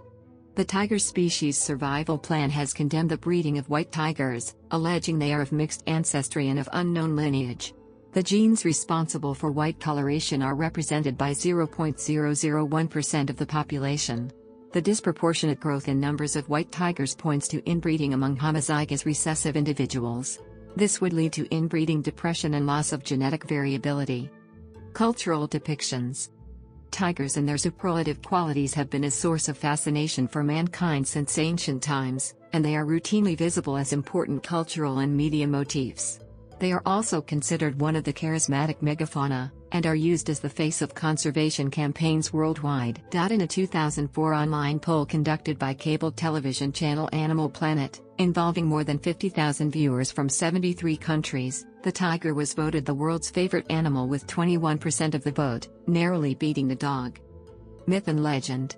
The tiger species survival plan has condemned the breeding of white tigers, alleging they are of mixed ancestry and of unknown lineage. The genes responsible for white coloration are represented by 0.001% of the population. The disproportionate growth in numbers of white tigers points to inbreeding among homozygous recessive individuals. This would lead to inbreeding depression and loss of genetic variability. Cultural depictions. Tigers and their superlative qualities have been a source of fascination for mankind since ancient times, and they are routinely visible as important cultural and media motifs. They are also considered one of the charismatic megafauna, and are used as the face of conservation campaigns worldwide. In a 2004 online poll conducted by cable television channel Animal Planet, involving more than 50,000 viewers from 73 countries, the tiger was voted the world's favorite animal with 21% of the vote, narrowly beating the dog. Myth and legend.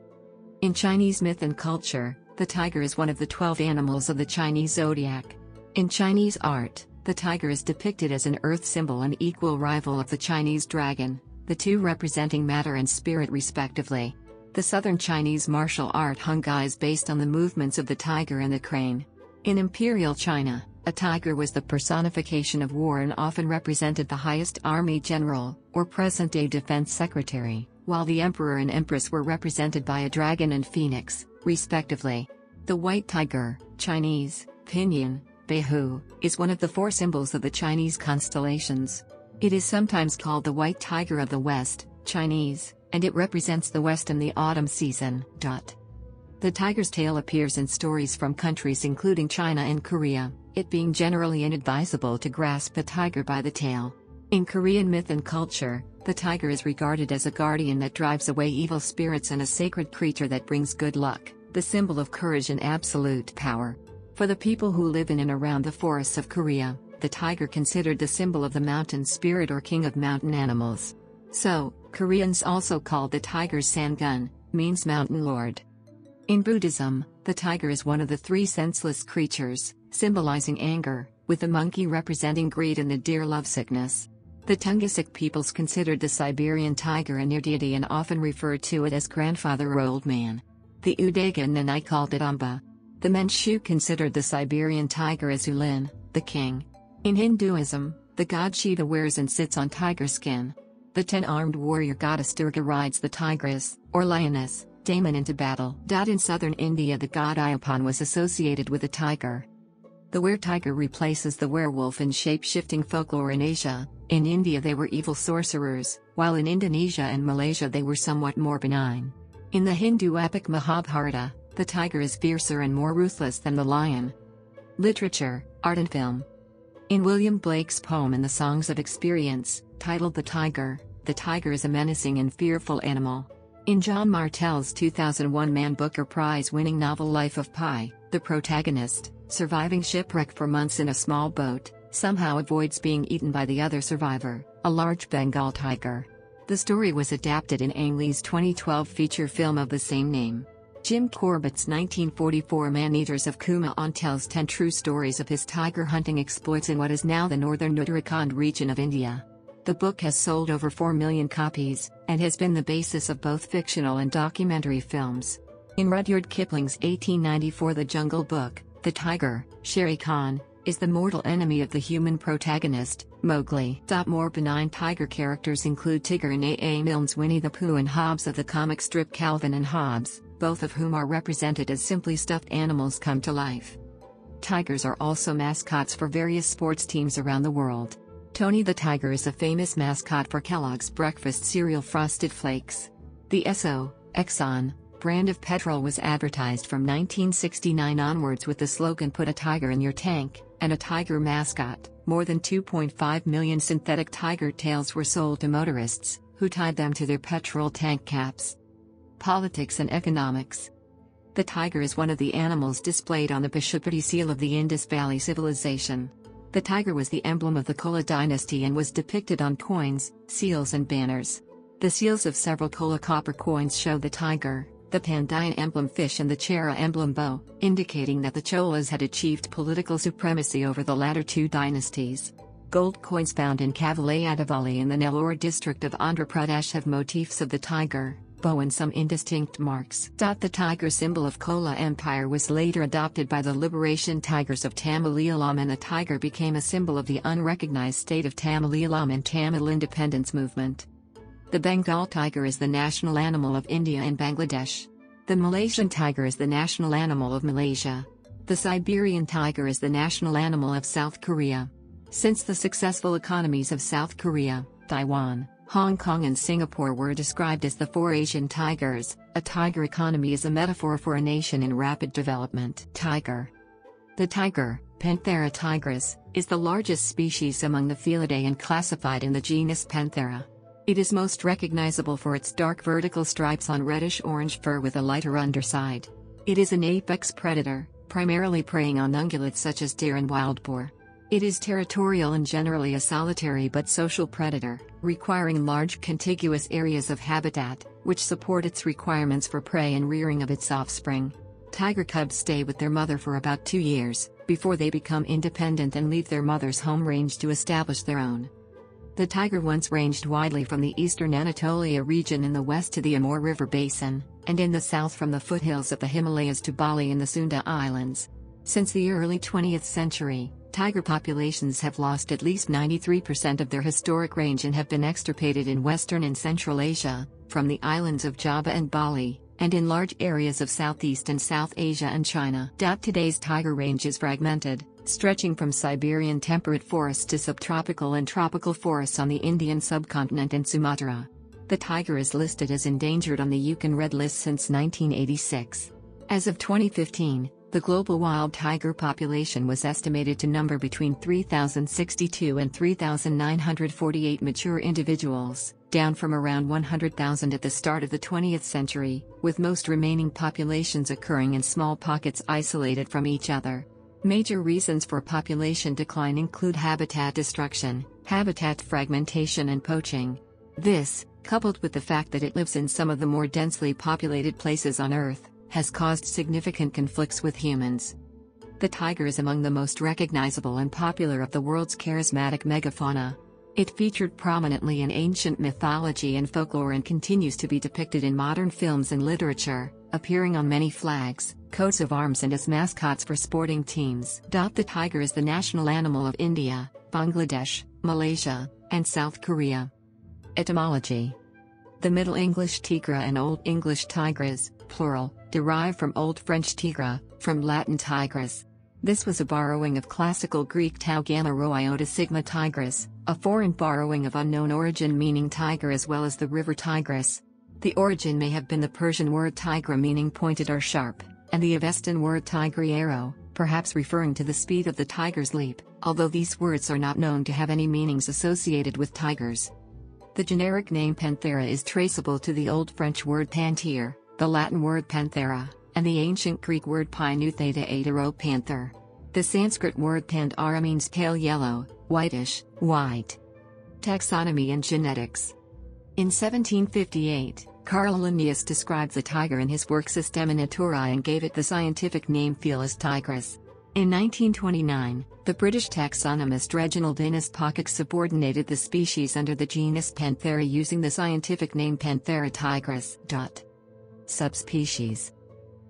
In Chinese myth and culture, the tiger is one of the 12 animals of the Chinese zodiac. In Chinese art, the tiger is depicted as an earth symbol and equal rival of the Chinese dragon, the two representing matter and spirit respectively. The southern Chinese martial art hungai is based on the movements of the tiger and the crane. In imperial China, a tiger was the personification of war and often represented the highest army general, or present-day defense secretary, while the emperor and empress were represented by a dragon and phoenix, respectively. The white tiger, Chinese, pinyin, Beihu, is one of the four symbols of the Chinese constellations. It is sometimes called the white tiger of the West, Chinese, and it represents the West in the autumn season. The tiger's tail appears in stories from countries including China and Korea, it being generally inadvisable to grasp a tiger by the tail. In Korean myth and culture, the tiger is regarded as a guardian that drives away evil spirits and a sacred creature that brings good luck, the symbol of courage and absolute power. For the people who live in and around the forests of Korea, the tiger considered the symbol of the mountain spirit or king of mountain animals. So, Koreans also called the tiger Sangun, means mountain lord. In Buddhism, the tiger is one of the three senseless creatures, symbolizing anger, with the monkey representing greed and the deer lovesickness. The Tungusic peoples considered the Siberian tiger a near deity and often referred to it as grandfather or old man. The Udagan Nanai called it Amba. The Manchu considered the Siberian tiger as Ulin, the king. In Hinduism, the god Shiva wears and sits on tiger skin. The ten-armed warrior goddess Durga rides the tigress, or lioness, Daman into battle. In southern India, the god Ayyappan was associated with a tiger. The were-tiger replaces the werewolf in shape-shifting folklore in Asia. In India they were evil sorcerers, while in Indonesia and Malaysia they were somewhat more benign. In the Hindu epic Mahabharata, the tiger is fiercer and more ruthless than the lion. Literature, art and film. In William Blake's poem In the Songs of Experience, titled the tiger is a menacing and fearful animal. In John Martel's 2001 Man Booker Prize-winning novel Life of Pi, the protagonist, surviving shipwreck for months in a small boat, somehow avoids being eaten by the other survivor, a large Bengal tiger. The story was adapted in Ang Lee's 2012 feature film of the same name. Jim Corbett's 1944 Man-Eaters of Kumaon tells 10 true stories of his tiger hunting exploits in what is now the northern Uttarakhand region of India. The book has sold over 4 million copies, and has been the basis of both fictional and documentary films. In Rudyard Kipling's 1894 The Jungle Book, the tiger, Shere Khan, is the mortal enemy of the human protagonist, Mowgli. More benign tiger characters include Tigger in A.A. Milne's Winnie the Pooh and Hobbes of the comic strip Calvin and Hobbes, both of whom are represented as simply stuffed animals come to life. Tigers are also mascots for various sports teams around the world. Tony the Tiger is a famous mascot for Kellogg's breakfast cereal Frosted Flakes. The Esso, Exxon, brand of petrol was advertised from 1969 onwards with the slogan "Put a tiger in your tank," and a tiger mascot. More than 2.5 million synthetic tiger tails were sold to motorists, who tied them to their petrol tank caps. Politics and economics. The tiger is one of the animals displayed on the Pashupati seal of the Indus Valley Civilization. The tiger was the emblem of the Chola dynasty and was depicted on coins, seals and banners. The seals of several Chola copper coins show the tiger, the Pandya emblem fish and the Chera emblem bow, indicating that the Cholas had achieved political supremacy over the latter two dynasties. Gold coins found in Kavalayadavalli in the Nellore district of Andhra Pradesh have motifs of the tiger, bow and some indistinct marks. The tiger symbol of Chola Empire was later adopted by the liberation tigers of Tamil Eelam, and the tiger became a symbol of the unrecognized state of Tamil Eelam and Tamil independence movement. The Bengal tiger is the national animal of India and Bangladesh. The Malaysian tiger is the national animal of Malaysia. The Siberian tiger is the national animal of South Korea. Since the successful economies of South Korea, Taiwan, Hong Kong and Singapore were described as the four Asian tigers, a tiger economy is a metaphor for a nation in rapid development. Tiger. The tiger, Panthera tigris, is the largest species among the Felidae and classified in the genus Panthera. It is most recognizable for its dark vertical stripes on reddish-orange fur with a lighter underside. It is an apex predator, primarily preying on ungulates such as deer and wild boar. It is territorial and generally a solitary but social predator, requiring large contiguous areas of habitat, which support its requirements for prey and rearing of its offspring. Tiger cubs stay with their mother for about 2 years, before they become independent and leave their mother's home range to establish their own. The tiger once ranged widely from the eastern Anatolia region in the west to the Amur River basin, and in the south from the foothills of the Himalayas to Bali and the Sunda Islands. Since the early 20th century, tiger populations have lost at least 93% of their historic range and have been extirpated in western and Central Asia, from the islands of Java and Bali, and in large areas of Southeast and South Asia and China. Today's tiger range is fragmented, stretching from Siberian temperate forests to subtropical and tropical forests on the Indian subcontinent and Sumatra. The tiger is listed as endangered on the IUCN Red List since 1986. As of 2015, the global wild tiger population was estimated to number between 3,062 and 3,948 mature individuals, down from around 100,000 at the start of the 20th century, with most remaining populations occurring in small pockets isolated from each other. Major reasons for population decline include habitat destruction, habitat fragmentation and poaching. This, coupled with the fact that it lives in some of the more densely populated places on Earth, has caused significant conflicts with humans. The tiger is among the most recognizable and popular of the world's charismatic megafauna. It featured prominently in ancient mythology and folklore and continues to be depicted in modern films and literature, appearing on many flags, coats of arms and as mascots for sporting teams. The tiger is the national animal of India, Bangladesh, Malaysia, and South Korea. Etymology. The Middle English tigra and Old English tigris, plural, derive from Old French tigra, from Latin tigris. This was a borrowing of Classical Greek tau gamma rho iota sigma tigris, a foreign borrowing of unknown origin meaning tiger as well as the river Tigris. The origin may have been the Persian word tigra meaning pointed or sharp, and the Avestan word tigriero, perhaps referring to the speed of the tiger's leap, although these words are not known to have any meanings associated with tigers. The generic name Panthera is traceable to the Old French word panthère, the Latin word panthera, and the ancient Greek word pineutheta panther. The Sanskrit word pandara means pale yellow, whitish, white. Taxonomy and genetics. In 1758, Carl Linnaeus described the tiger in his work Systema Naturae and gave it the scientific name Felis tigris. In 1929, the British taxonomist Reginald Innes Pocock subordinated the species under the genus Panthera using the scientific name Panthera tigris. Subspecies.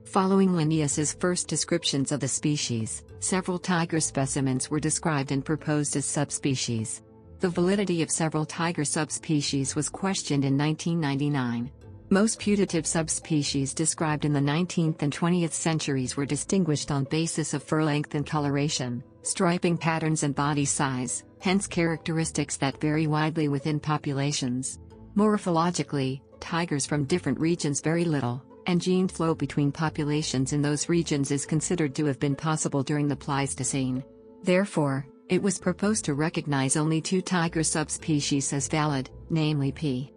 Following Linnaeus's first descriptions of the species, several tiger specimens were described and proposed as subspecies. The validity of several tiger subspecies was questioned in 1999. Most putative subspecies described in the 19th and 20th centuries were distinguished on basis of fur length and coloration, striping patterns and body size, hence characteristics that vary widely within populations. Morphologically, tigers from different regions vary little, and gene flow between populations in those regions is considered to have been possible during the Pleistocene. Therefore, it was proposed to recognize only two tiger subspecies as valid, namely P.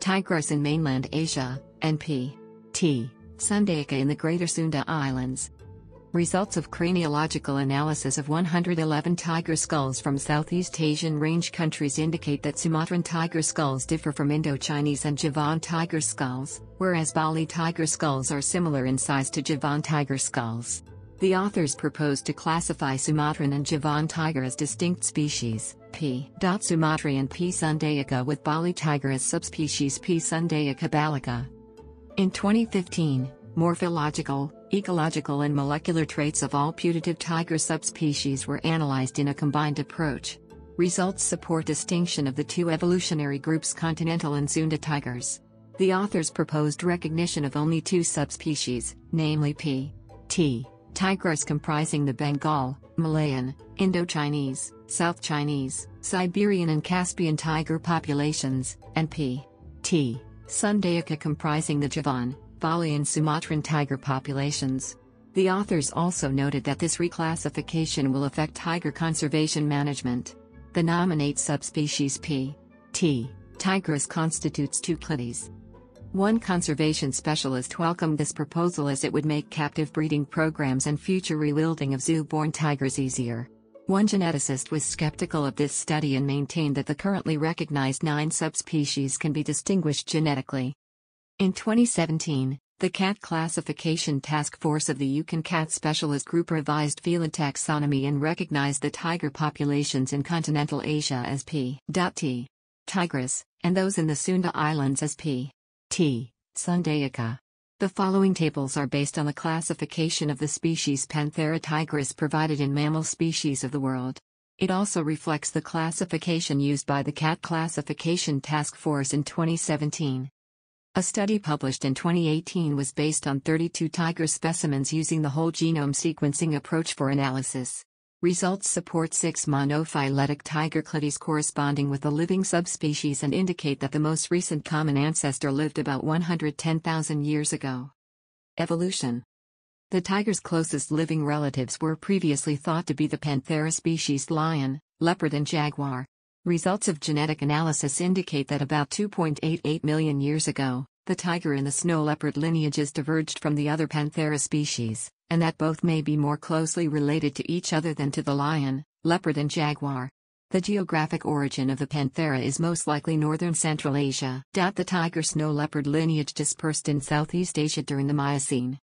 tigris in mainland Asia, and P. sundaica in the Greater Sunda Islands. Results of craniological analysis of 111 tiger skulls from Southeast Asian range countries indicate that Sumatran tiger skulls differ from Indo-Chinese and Javan tiger skulls, whereas Bali tiger skulls are similar in size to Javan tiger skulls. The authors proposed to classify Sumatran and Javan tiger as distinct species, P. Sumatri and P. sundaica, with Bali tiger as subspecies P. sundaica balica. In 2015, morphological, ecological and molecular traits of all putative tiger subspecies were analyzed in a combined approach. Results support distinction of the two evolutionary groups continental and Sunda tigers. The authors proposed recognition of only two subspecies, namely P. tigris comprising the Bengal, Malayan, Indo-Chinese, South Chinese, Siberian and Caspian tiger populations, and P. sundaica comprising the Javan, Bali and Sumatran tiger populations. The authors also noted that this reclassification will affect tiger conservation management. The nominate subspecies P. tigris constitutes two clades. One conservation specialist welcomed this proposal as it would make captive breeding programs and future rewilding of zoo-born tigers easier. One geneticist was skeptical of this study and maintained that the currently recognized 9 subspecies can be distinguished genetically. In 2017, The Cat Classification Task Force of the IUCN Cat Specialist Group revised Felis taxonomy and recognized the tiger populations in continental Asia as P.T. tigris, and those in the Sunda Islands as P.T. sundaica. The following tables are based on the classification of the species Panthera tigris provided in Mammal Species of the World. It also reflects the classification used by the Cat Classification Task Force in 2017. A study published in 2018 was based on 32 tiger specimens using the whole genome sequencing approach for analysis. Results support 6 monophyletic tiger clades corresponding with the living subspecies and indicate that the most recent common ancestor lived about 110,000 years ago. Evolution. The tiger's closest living relatives were previously thought to be the Panthera species lion, leopard and jaguar. Results of genetic analysis indicate that about 2.88 million years ago, the tiger and the snow leopard lineages diverged from the other Panthera species, and that both may be more closely related to each other than to the lion, leopard and jaguar. The geographic origin of the Panthera is most likely northern Central Asia. The tiger-snow leopard lineage dispersed in Southeast Asia during the Miocene.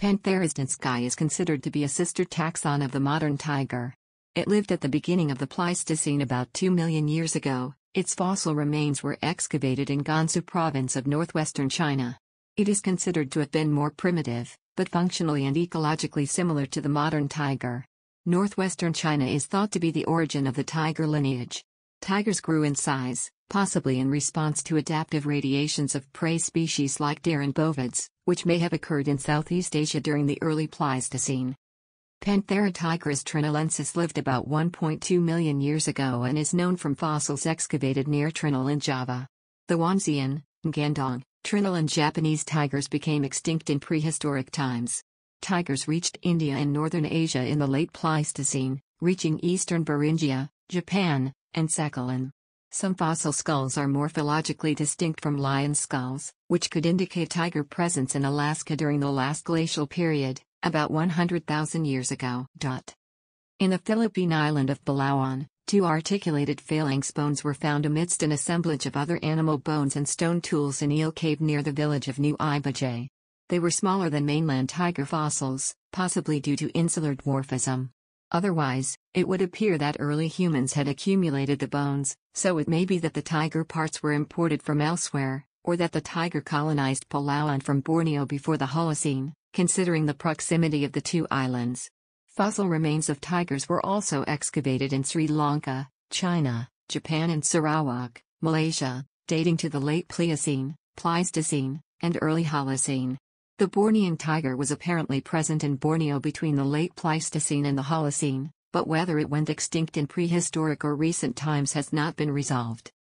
Panthera zdanskyi is considered to be a sister taxon of the modern tiger. It lived at the beginning of the Pleistocene about 2 million years ago. Its fossil remains were excavated in Gansu province of northwestern China. It is considered to have been more primitive, but functionally and ecologically similar to the modern tiger. Northwestern China is thought to be the origin of the tiger lineage. Tigers grew in size, possibly in response to adaptive radiations of prey species like deer and bovids, which may have occurred in Southeast Asia during the early Pleistocene. Panthera tigris trinalensis lived about 1.2 million years ago and is known from fossils excavated near Trinil in Java. The Wanxian, Ngandong, Trinil and Japanese tigers became extinct in prehistoric times. Tigers reached India and northern Asia in the late Pleistocene, reaching eastern Beringia, Japan, and Sakhalin. Some fossil skulls are morphologically distinct from lion skulls, which could indicate tiger presence in Alaska during the last glacial period, about 100,000 years ago. In the Philippine island of Palawan, 2 articulated phalanx bones were found amidst an assemblage of other animal bones and stone tools in Eel Cave near the village of New Ibajay. They were smaller than mainland tiger fossils, possibly due to insular dwarfism. Otherwise, it would appear that early humans had accumulated the bones, so it may be that the tiger parts were imported from elsewhere, or that the tiger colonized Palawan from Borneo before the Holocene, considering the proximity of the 2 islands. Fossil remains of tigers were also excavated in Sri Lanka, China, Japan and Sarawak, Malaysia, dating to the late Pliocene, Pleistocene, and early Holocene. The Bornean tiger was apparently present in Borneo between the late Pleistocene and the Holocene, but whether it went extinct in prehistoric or recent times has not been resolved.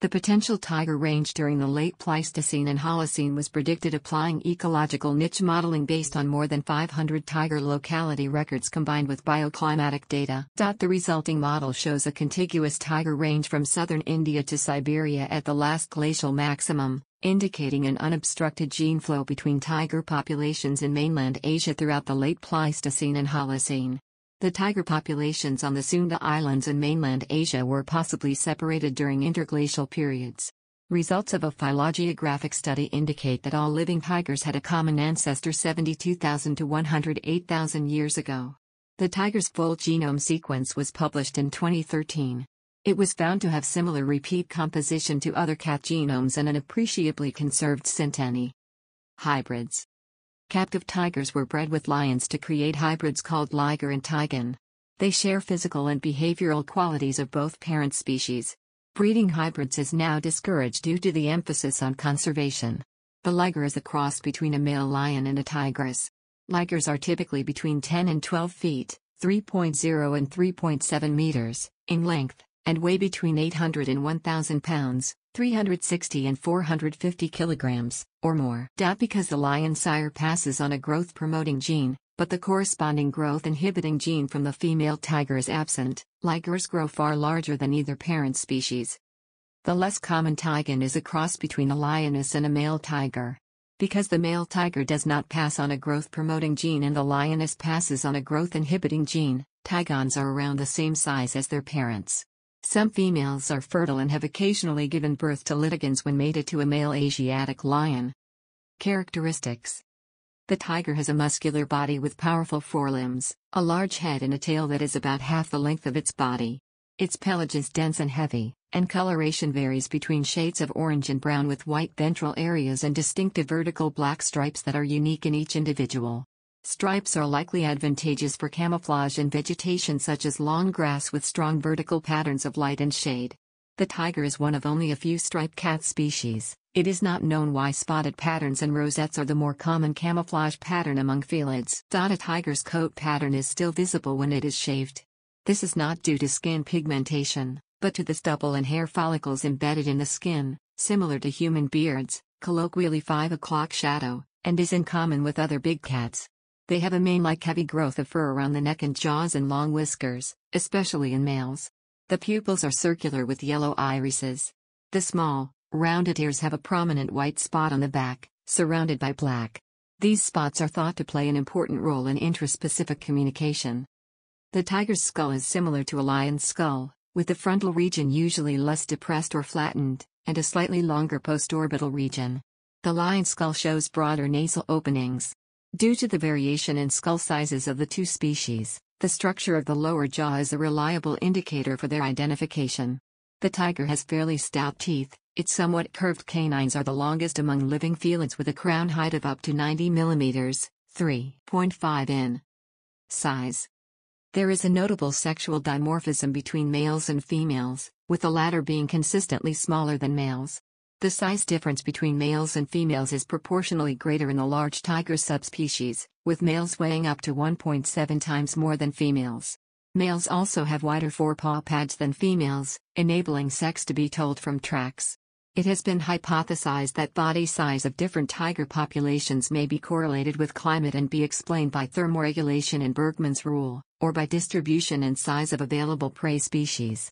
The potential tiger range during the late Pleistocene and Holocene was predicted applying ecological niche modeling based on more than 500 tiger locality records combined with bioclimatic data. The resulting model shows a contiguous tiger range from southern India to Siberia at the last glacial maximum, indicating an unobstructed gene flow between tiger populations in mainland Asia throughout the late Pleistocene and Holocene. The tiger populations on the Sunda Islands and mainland Asia were possibly separated during interglacial periods. Results of a phylogeographic study indicate that all living tigers had a common ancestor 72,000 to 108,000 years ago. The tiger's full genome sequence was published in 2013. It was found to have similar repeat composition to other cat genomes and an appreciably conserved synteny. Hybrids. Captive tigers were bred with lions to create hybrids called liger and tigon. They share physical and behavioral qualities of both parent species. Breeding hybrids is now discouraged due to the emphasis on conservation. The liger is a cross between a male lion and a tigress. Ligers are typically between 10 and 12 feet, 3.0 and 3.7 meters, in length, and weigh between 800 and 1,000 pounds. 360 and 450 kilograms, or more. Because the lion sire passes on a growth-promoting gene, but the corresponding growth-inhibiting gene from the female tiger is absent, ligers grow far larger than either parent species. The less common tigon is a cross between a lioness and a male tiger. Because the male tiger does not pass on a growth-promoting gene and the lioness passes on a growth-inhibiting gene, tigons are around the same size as their parents. Some females are fertile and have occasionally given birth to litigans when mated to a male Asiatic lion. Characteristics. The tiger has a muscular body with powerful forelimbs, a large head and a tail that is about half the length of its body. Its pelage is dense and heavy, and coloration varies between shades of orange and brown with white ventral areas and distinctive vertical black stripes that are unique in each individual. Stripes are likely advantageous for camouflage in vegetation such as long grass with strong vertical patterns of light and shade. The tiger is one of only a few striped cat species. It is not known why spotted patterns and rosettes are the more common camouflage pattern among felids. A tiger's coat pattern is still visible when it is shaved. This is not due to skin pigmentation, but to the stubble and hair follicles embedded in the skin, similar to human beards, colloquially 5 o'clock shadow, and is in common with other big cats. They have a mane-like heavy growth of fur around the neck and jaws and long whiskers, especially in males. The pupils are circular with yellow irises. The small, rounded ears have a prominent white spot on the back, surrounded by black. These spots are thought to play an important role in intraspecific communication. The tiger's skull is similar to a lion's skull, with the frontal region usually less depressed or flattened, and a slightly longer postorbital region. The lion's skull shows broader nasal openings. Due to the variation in skull sizes of the two species, the structure of the lower jaw is a reliable indicator for their identification. The tiger has fairly stout teeth, its somewhat curved canines are the longest among living felids with a crown height of up to 90 mm, 3.5 in. Size. There is a notable sexual dimorphism between males and females, with the latter being consistently smaller than males. The size difference between males and females is proportionally greater in the large tiger subspecies, with males weighing up to 1.7 times more than females. Males also have wider forepaw pads than females, enabling sex to be told from tracks. It has been hypothesized that body size of different tiger populations may be correlated with climate and be explained by thermoregulation in Bergmann's rule, or by distribution and size of available prey species.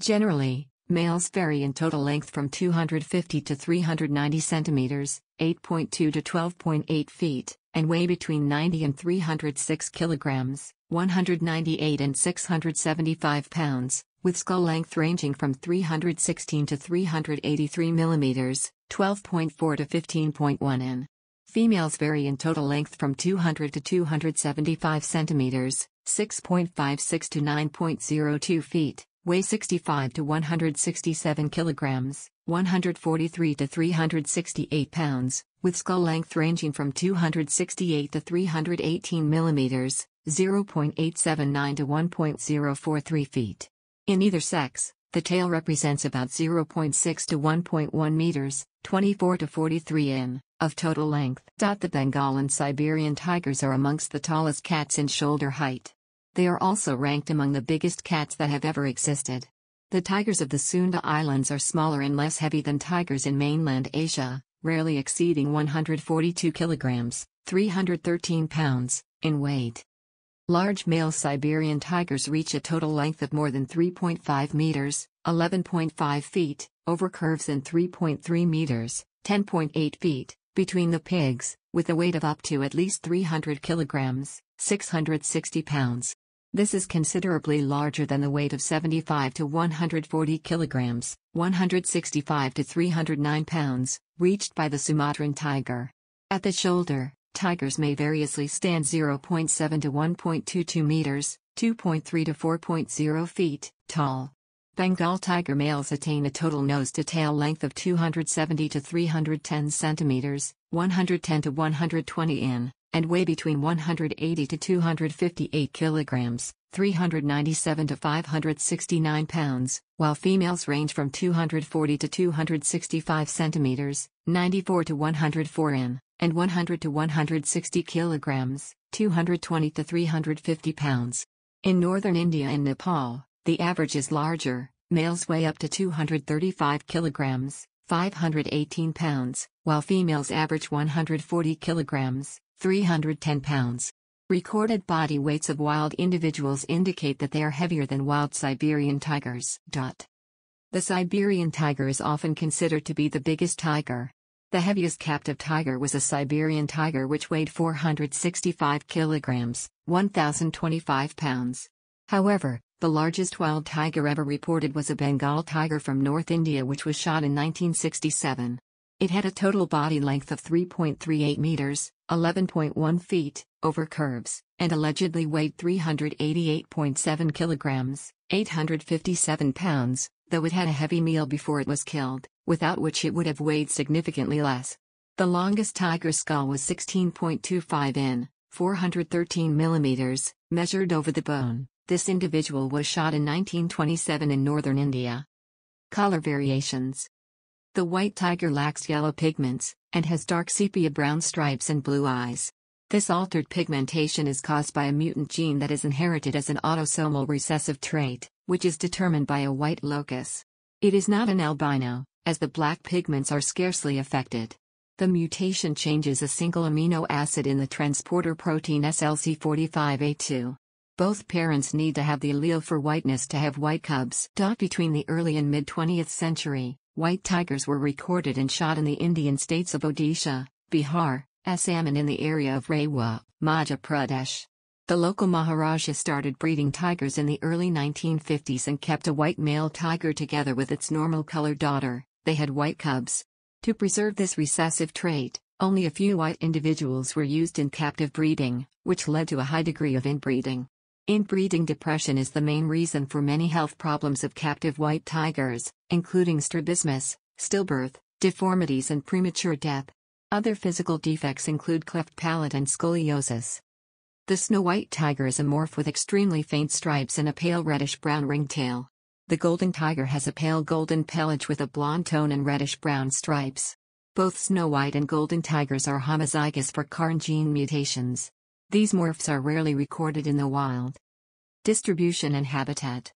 Generally, males vary in total length from 250 to 390 centimeters, 8.2 to 12.8 feet, and weigh between 90 and 306 kilograms, 198 and 675 pounds, with skull length ranging from 316 to 383 millimeters, 12.4 to 15.1 in. Females vary in total length from 200 to 275 centimeters, 6.56 to 9.02 feet, weigh 65 to 167 kilograms, 143 to 368 pounds, with skull length ranging from 268 to 318 millimeters, 0.879 to 1.043 feet. In either sex, the tail represents about 0.6 to 1.1 meters, 24 to 43 in, of total length. The Bengal and Siberian tigers are amongst the tallest cats in shoulder height. They are also ranked among the biggest cats that have ever existed. The tigers of the Sunda Islands are smaller and less heavy than tigers in mainland Asia, rarely exceeding 142 kilograms, 313 pounds, in weight. Large male Siberian tigers reach a total length of more than 3.5 meters, 11.5 feet, over curves and 3.3 meters, 10.8 feet, between the pigs, with a weight of up to at least 300 kilograms, 660 pounds. This is considerably larger than the weight of 75 to 140 kilograms, 165 to 309 pounds, reached by the Sumatran tiger. At the shoulder, tigers may variously stand 0.7 to 1.22 meters, 2.3 to 4.0 feet, tall. Bengal tiger males attain a total nose-to-tail length of 270 to 310 centimeters, 110 to 120 in, and weigh between 180 to 258 kilograms, 397 to 569 pounds, while females range from 240 to 265 centimeters, 94 to 104 in, and 100 to 160 kilograms, 220 to 350 pounds. In northern India and Nepal, the average is larger. Males weigh up to 235 kilograms, 518 pounds, while females average 140 kilograms, 310 pounds. Recorded body weights of wild individuals indicate that they are heavier than wild Siberian tigers. The Siberian tiger is often considered to be the biggest tiger. The heaviest captive tiger was a Siberian tiger which weighed 465 kilograms, 1,025 pounds. However, the largest wild tiger ever reported was a Bengal tiger from North India which was shot in 1967. It had a total body length of 3.38 meters, 11.1 feet, over curves, and allegedly weighed 388.7 kilograms, 857 pounds, though it had a heavy meal before it was killed, without which it would have weighed significantly less. The longest tiger skull was 16.25 in, 413 millimeters, measured over the bone. This individual was shot in 1927 in northern India. Color variations. The white tiger lacks yellow pigments, and has dark sepia-brown stripes and blue eyes. This altered pigmentation is caused by a mutant gene that is inherited as an autosomal recessive trait, which is determined by a white locus. It is not an albino, as the black pigments are scarcely affected. The mutation changes a single amino acid in the transporter protein SLC45A2. Both parents need to have the allele for whiteness to have white cubs. Between the early and mid-20th century, white tigers were recorded and shot in the Indian states of Odisha, Bihar, Assam and in the area of Rewa, Madhya Pradesh. The local Maharaja started breeding tigers in the early 1950s and kept a white male tiger together with its normal colored daughter. They had white cubs. To preserve this recessive trait, only a few white individuals were used in captive breeding, which led to a high degree of inbreeding. Inbreeding depression is the main reason for many health problems of captive white tigers, including strabismus, stillbirth, deformities and premature death. Other physical defects include cleft palate and scoliosis. The snow white tiger is a morph with extremely faint stripes and a pale reddish-brown ringtail. The golden tiger has a pale golden pelage with a blonde tone and reddish-brown stripes. Both snow white and golden tigers are homozygous for CARN gene mutations. These morphs are rarely recorded in the wild. Distribution and habitat.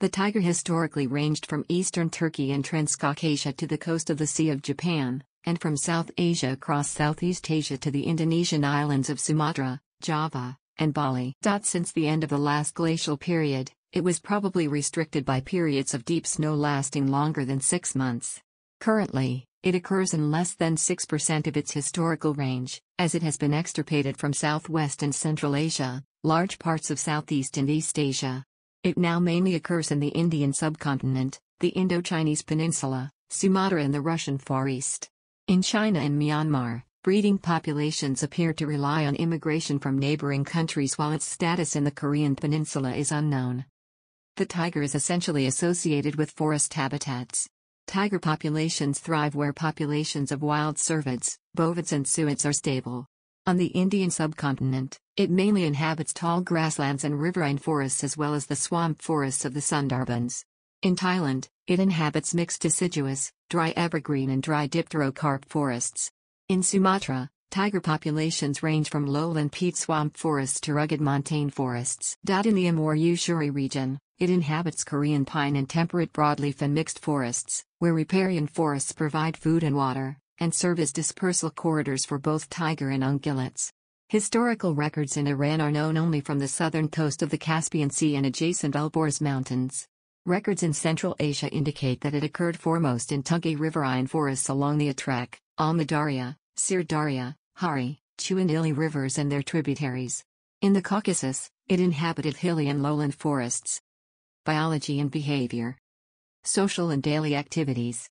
The tiger historically ranged from eastern Turkey and Transcaucasia to the coast of the Sea of Japan, and from South Asia across Southeast Asia to the Indonesian islands of Sumatra, Java, and Bali. Since the end of the last glacial period, it was probably restricted by periods of deep snow lasting longer than 6 months. Currently, it occurs in less than 6% of its historical range, as it has been extirpated from Southwest and Central Asia, large parts of Southeast and East Asia. It now mainly occurs in the Indian subcontinent, the Indo-Chinese peninsula, Sumatra and the Russian Far East. In China and Myanmar, breeding populations appear to rely on immigration from neighboring countries while its status in the Korean peninsula is unknown. The tiger is essentially associated with forest habitats. Tiger populations thrive where populations of wild cervids, bovids and suids are stable. On the Indian subcontinent, it mainly inhabits tall grasslands and riverine forests as well as the swamp forests of the Sundarbans. In Thailand, it inhabits mixed deciduous, dry evergreen and dry dipterocarp forests. In Sumatra, tiger populations range from lowland peat swamp forests to rugged montane forests. In the Amur-Ushuri region, it inhabits Korean pine and temperate broadleaf and mixed forests, where riparian forests provide food and water, and serve as dispersal corridors for both tiger and ungulates. Historical records in Iran are known only from the southern coast of the Caspian Sea and adjacent Elborz Mountains. Records in Central Asia indicate that it occurred foremost in tuggy riverine forests along the Atrak, Amudarya, Sirdarya, Hari, Chu and Ili rivers and their tributaries. In the Caucasus, it inhabited hilly and lowland forests. Biology and behavior. Social and daily activities.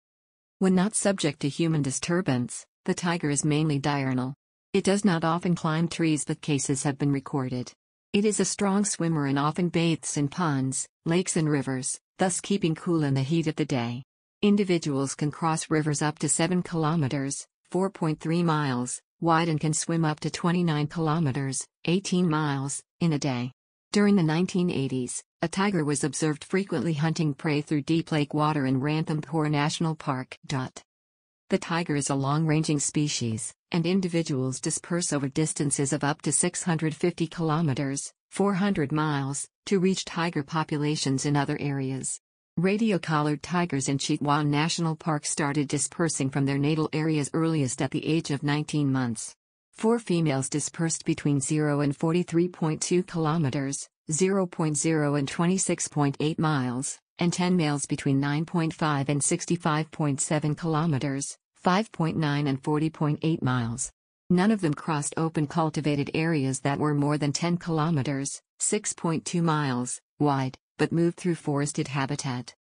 When not subject to human disturbance, the tiger is mainly diurnal. It does not often climb trees, but cases have been recorded. It is a strong swimmer and often bathes in ponds, lakes and rivers, thus keeping cool in the heat of the day. Individuals can cross rivers up to 7 kilometers, 4.3 miles, wide and can swim up to 29 kilometers, 18 miles, in a day. During the 1980s, a tiger was observed frequently hunting prey through deep lake water in Ranthambore National Park. The tiger is a long-ranging species, and individuals disperse over distances of up to 650 kilometers, 400 miles, to reach tiger populations in other areas. Radio-collared tigers in Chitwan National Park started dispersing from their natal areas earliest at the age of 19 months. 4 females dispersed between 0 and 43.2 kilometers, 0.0 and 26.8 miles, and 10 males between 9.5 and 65.7 kilometers, 5.9 and 40.8 miles. None of them crossed open cultivated areas that were more than 10 kilometers, 6.2 miles, wide, but moved through forested habitat.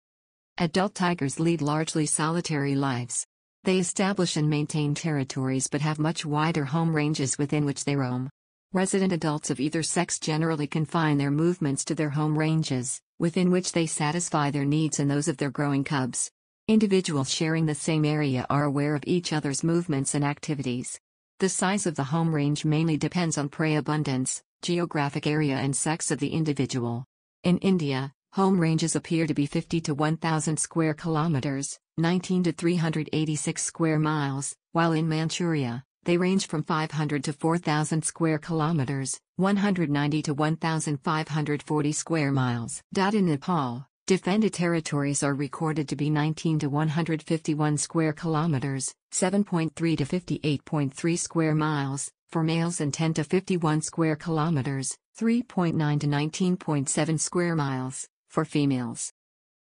Adult tigers lead largely solitary lives. They establish and maintain territories but have much wider home ranges within which they roam. Resident adults of either sex generally confine their movements to their home ranges, within which they satisfy their needs and those of their growing cubs. Individuals sharing the same area are aware of each other's movements and activities. The size of the home range mainly depends on prey abundance, geographic area and sex of the individual. In India, home ranges appear to be 50 to 1,000 square kilometers, 19 to 386 square miles, while in Manchuria, they range from 500 to 4,000 square kilometers, 190 to 1,540 square miles. In Nepal, defended territories are recorded to be 19 to 151 square kilometers, 7.3 to 58.3 square miles, for males and 10 to 51 square kilometers, 3.9 to 19.7 square miles, for females.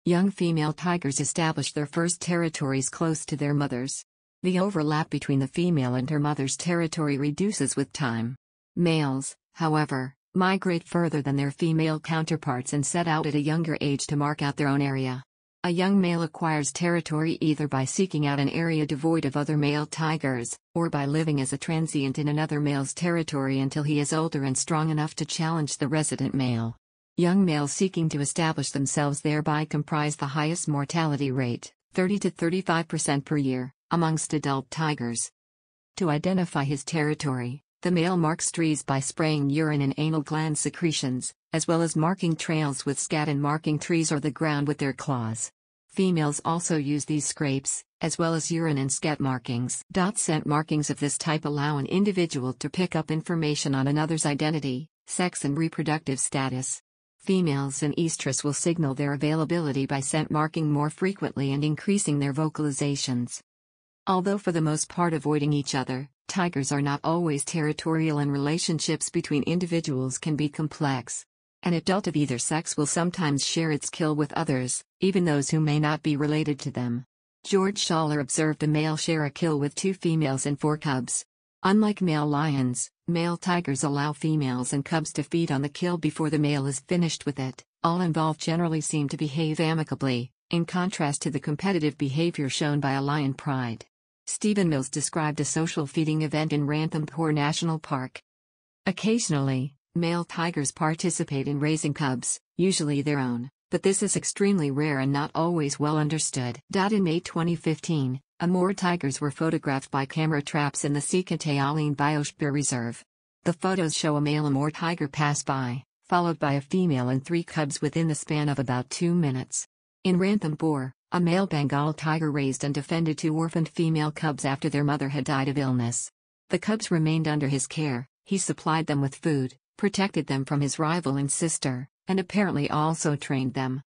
Young female tigers establish their first territories close to their mothers. The overlap between the female and her mother's territory reduces with time. Males, however, migrate further than their female counterparts and set out at a younger age to mark out their own area. A young male acquires territory either by seeking out an area devoid of other male tigers, or by living as a transient in another male's territory until he is older and strong enough to challenge the resident male. Young males seeking to establish themselves thereby comprise the highest mortality rate, 30 to 35% per year, amongst adult tigers. To identify his territory, the male marks trees by spraying urine and anal gland secretions, as well as marking trails with scat and marking trees or the ground with their claws. Females also use these scrapes, as well as urine and scat markings. Scent markings of this type allow an individual to pick up information on another's identity, sex and reproductive status. Females in estrus will signal their availability by scent marking more frequently and increasing their vocalizations. Although for the most part avoiding each other, tigers are not always territorial and relationships between individuals can be complex. An adult of either sex will sometimes share its kill with others, even those who may not be related to them. George Schaller observed a male share a kill with 2 females and 4 cubs. Unlike male lions, male tigers allow females and cubs to feed on the kill before the male is finished with it. All involved generally seem to behave amicably, in contrast to the competitive behavior shown by a lion pride. Stephen Mills described a social feeding event in Ranthambore National Park. Occasionally, male tigers participate in raising cubs, usually their own, but this is extremely rare and not always well understood. In May 2015, more tigers were photographed by camera traps in the Sikhote-Alin Biosphere Reserve. The photos show a male Amur tiger pass by, followed by a female and 3 cubs within the span of about 2 minutes. In Ranthambore, a male Bengal tiger raised and defended 2 orphaned female cubs after their mother had died of illness. The cubs remained under his care, he supplied them with food, protected them from his rival and sister, and apparently also trained them.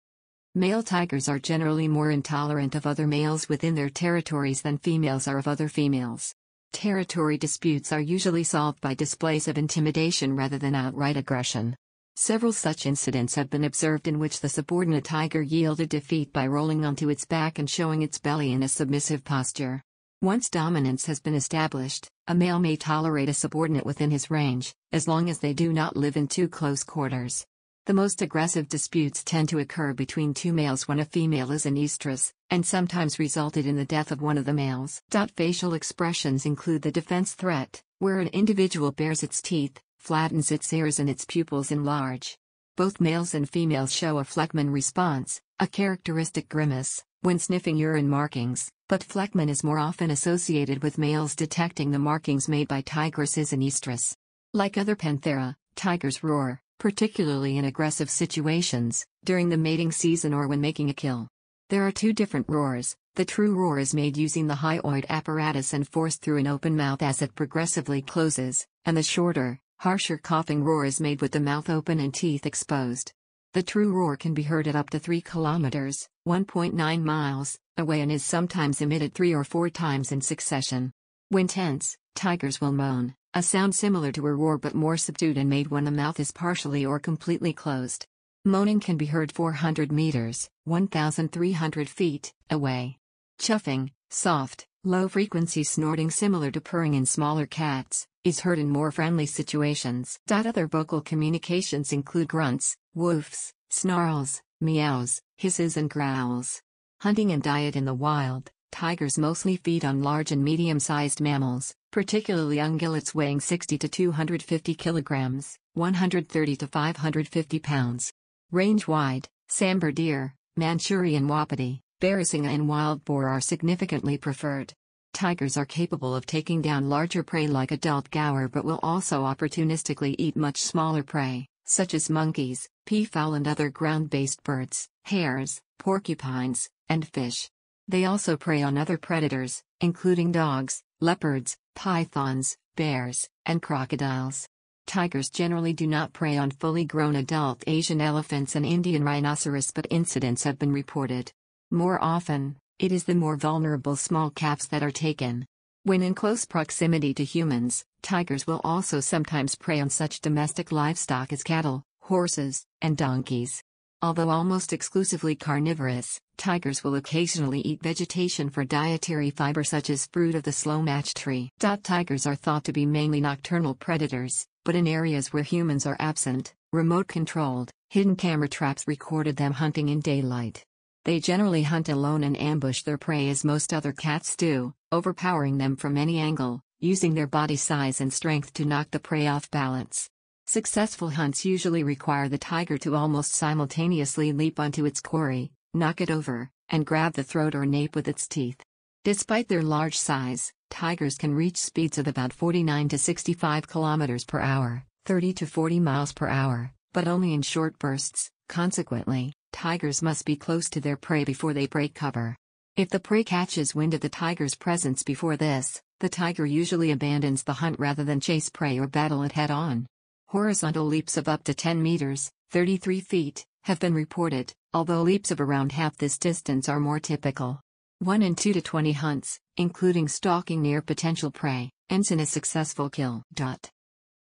Male tigers are generally more intolerant of other males within their territories than females are of other females. Territory disputes are usually solved by displays of intimidation rather than outright aggression. Several such incidents have been observed in which the subordinate tiger yielded defeat by rolling onto its back and showing its belly in a submissive posture. Once dominance has been established, a male may tolerate a subordinate within his range, as long as they do not live in too close quarters. The most aggressive disputes tend to occur between 2 males when a female is in estrus, and sometimes resulted in the death of one of the males. Facial expressions include the defense threat, where an individual bares its teeth, flattens its ears and its pupils enlarge. Both males and females show a Fleckman response, a characteristic grimace, when sniffing urine markings, but Fleckman is more often associated with males detecting the markings made by tigresses in estrus. Like other Panthera, tigers roar, particularly in aggressive situations, during the mating season or when making a kill. There are 2 different roars. The true roar is made using the hyoid apparatus and forced through an open mouth as it progressively closes, and the shorter, harsher coughing roar is made with the mouth open and teeth exposed. The true roar can be heard at up to 3 kilometers, 1.9 miles, away and is sometimes emitted 3 or 4 times in succession. When tense, tigers will moan, a sound similar to a roar but more subdued and made when the mouth is partially or completely closed. Moaning can be heard 400 meters, 1,300 feet, away. Chuffing, soft, low-frequency snorting similar to purring in smaller cats, is heard in more friendly situations. Other vocal communications include grunts, woofs, snarls, meows, hisses and growls. Hunting and diet in the wild. tigers mostly feed on large and medium-sized mammals, particularly ungulates weighing 60 to 250 kilograms, 130 to 550 pounds. Range-wide, sambar deer, Manchurian wapiti, Barasingha and wild boar are significantly preferred. Tigers are capable of taking down larger prey like adult gaur but will also opportunistically eat much smaller prey, such as monkeys, peafowl and other ground-based birds, hares, porcupines, and fish. They also prey on other predators, including dogs, leopards, pythons, bears, and crocodiles. Tigers generally do not prey on fully grown adult Asian elephants and Indian rhinoceros, but incidents have been reported. More often, it is the more vulnerable small calves that are taken. When in close proximity to humans, tigers will also sometimes prey on such domestic livestock as cattle, horses, and donkeys. Although almost exclusively carnivorous, tigers will occasionally eat vegetation for dietary fiber such as fruit of the slow-match tree. Tigers are thought to be mainly nocturnal predators, but in areas where humans are absent, remote-controlled, hidden camera traps recorded them hunting in daylight. They generally hunt alone and ambush their prey as most other cats do, overpowering them from any angle, using their body size and strength to knock the prey off balance. Successful hunts usually require the tiger to almost simultaneously leap onto its quarry, knock it over, and grab the throat or nape with its teeth. Despite their large size, tigers can reach speeds of about 49 to 65 kilometers per hour, 30 to 40 miles per hour, but only in short bursts. Consequently, tigers must be close to their prey before they break cover. If the prey catches wind of the tiger's presence before this, the tiger usually abandons the hunt rather than chase prey or battle it head-on. Horizontal leaps of up to 10 meters, 33 feet, have been reported, although leaps of around half this distance are more typical. 1 in 2 to 20 hunts, including stalking near potential prey, ends in a successful kill.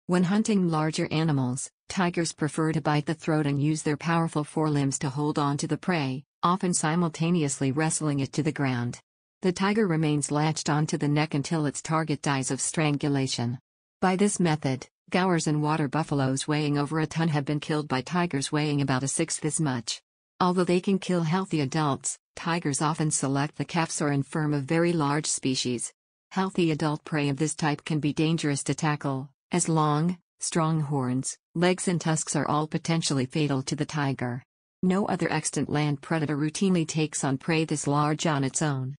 When hunting larger animals, tigers prefer to bite the throat and use their powerful forelimbs to hold on to the prey, often simultaneously wrestling it to the ground. The tiger remains latched onto the neck until its target dies of strangulation. By this method, gaurs and water buffaloes weighing over a ton have been killed by tigers weighing about a sixth as much. Although they can kill healthy adults, tigers often select the calves or infirm of very large species. Healthy adult prey of this type can be dangerous to tackle, as long, strong horns, legs and tusks are all potentially fatal to the tiger. No other extant land predator routinely takes on prey this large on its own.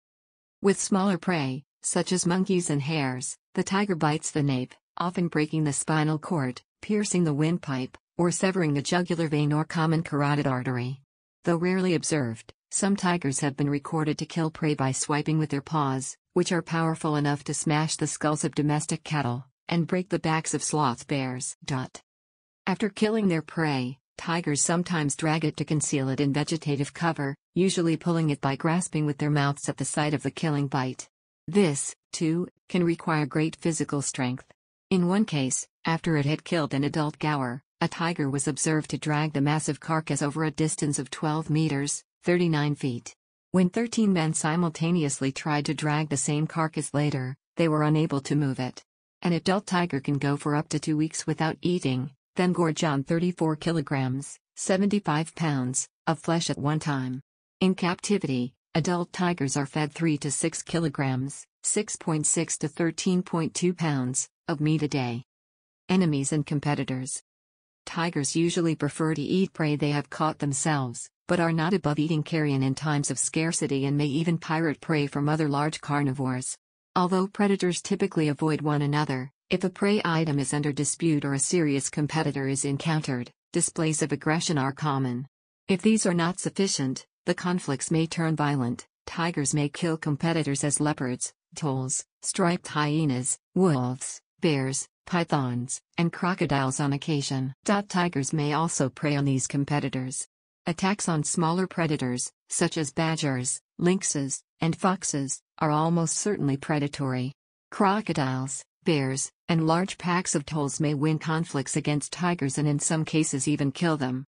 With smaller prey, such as monkeys and hares, the tiger bites the nape, often breaking the spinal cord, piercing the windpipe, or severing the jugular vein or common carotid artery. Though rarely observed, some tigers have been recorded to kill prey by swiping with their paws, which are powerful enough to smash the skulls of domestic cattle and break the backs of sloth bears. After killing their prey, tigers sometimes drag it to conceal it in vegetative cover, usually pulling it by grasping with their mouths at the site of the killing bite. This, too, can require great physical strength. In one case, after it had killed an adult gaur, a tiger was observed to drag the massive carcass over a distance of 12 meters, 39 feet. When 13 men simultaneously tried to drag the same carcass later, they were unable to move it. An adult tiger can go for up to 2 weeks without eating, then gorge on 34 kilograms, 75 pounds, of flesh at one time. In captivity, adult tigers are fed 3 to 6 kilograms, 6.6 to 13.2 pounds, of meat a day. Enemies and competitors. Tigers usually prefer to eat prey they have caught themselves, but are not above eating carrion in times of scarcity and may even pirate prey from other large carnivores. Although predators typically avoid one another, if a prey item is under dispute or a serious competitor is encountered, displays of aggression are common. If these are not sufficient, the conflicts may turn violent. Tigers may kill competitors as leopards, toles, striped hyenas, wolves, bears, pythons, and crocodiles on occasion. Tigers may also prey on these competitors. Attacks on smaller predators, such as badgers, lynxes, and foxes, are almost certainly predatory. Crocodiles, bears, and large packs of toles may win conflicts against tigers and in some cases even kill them.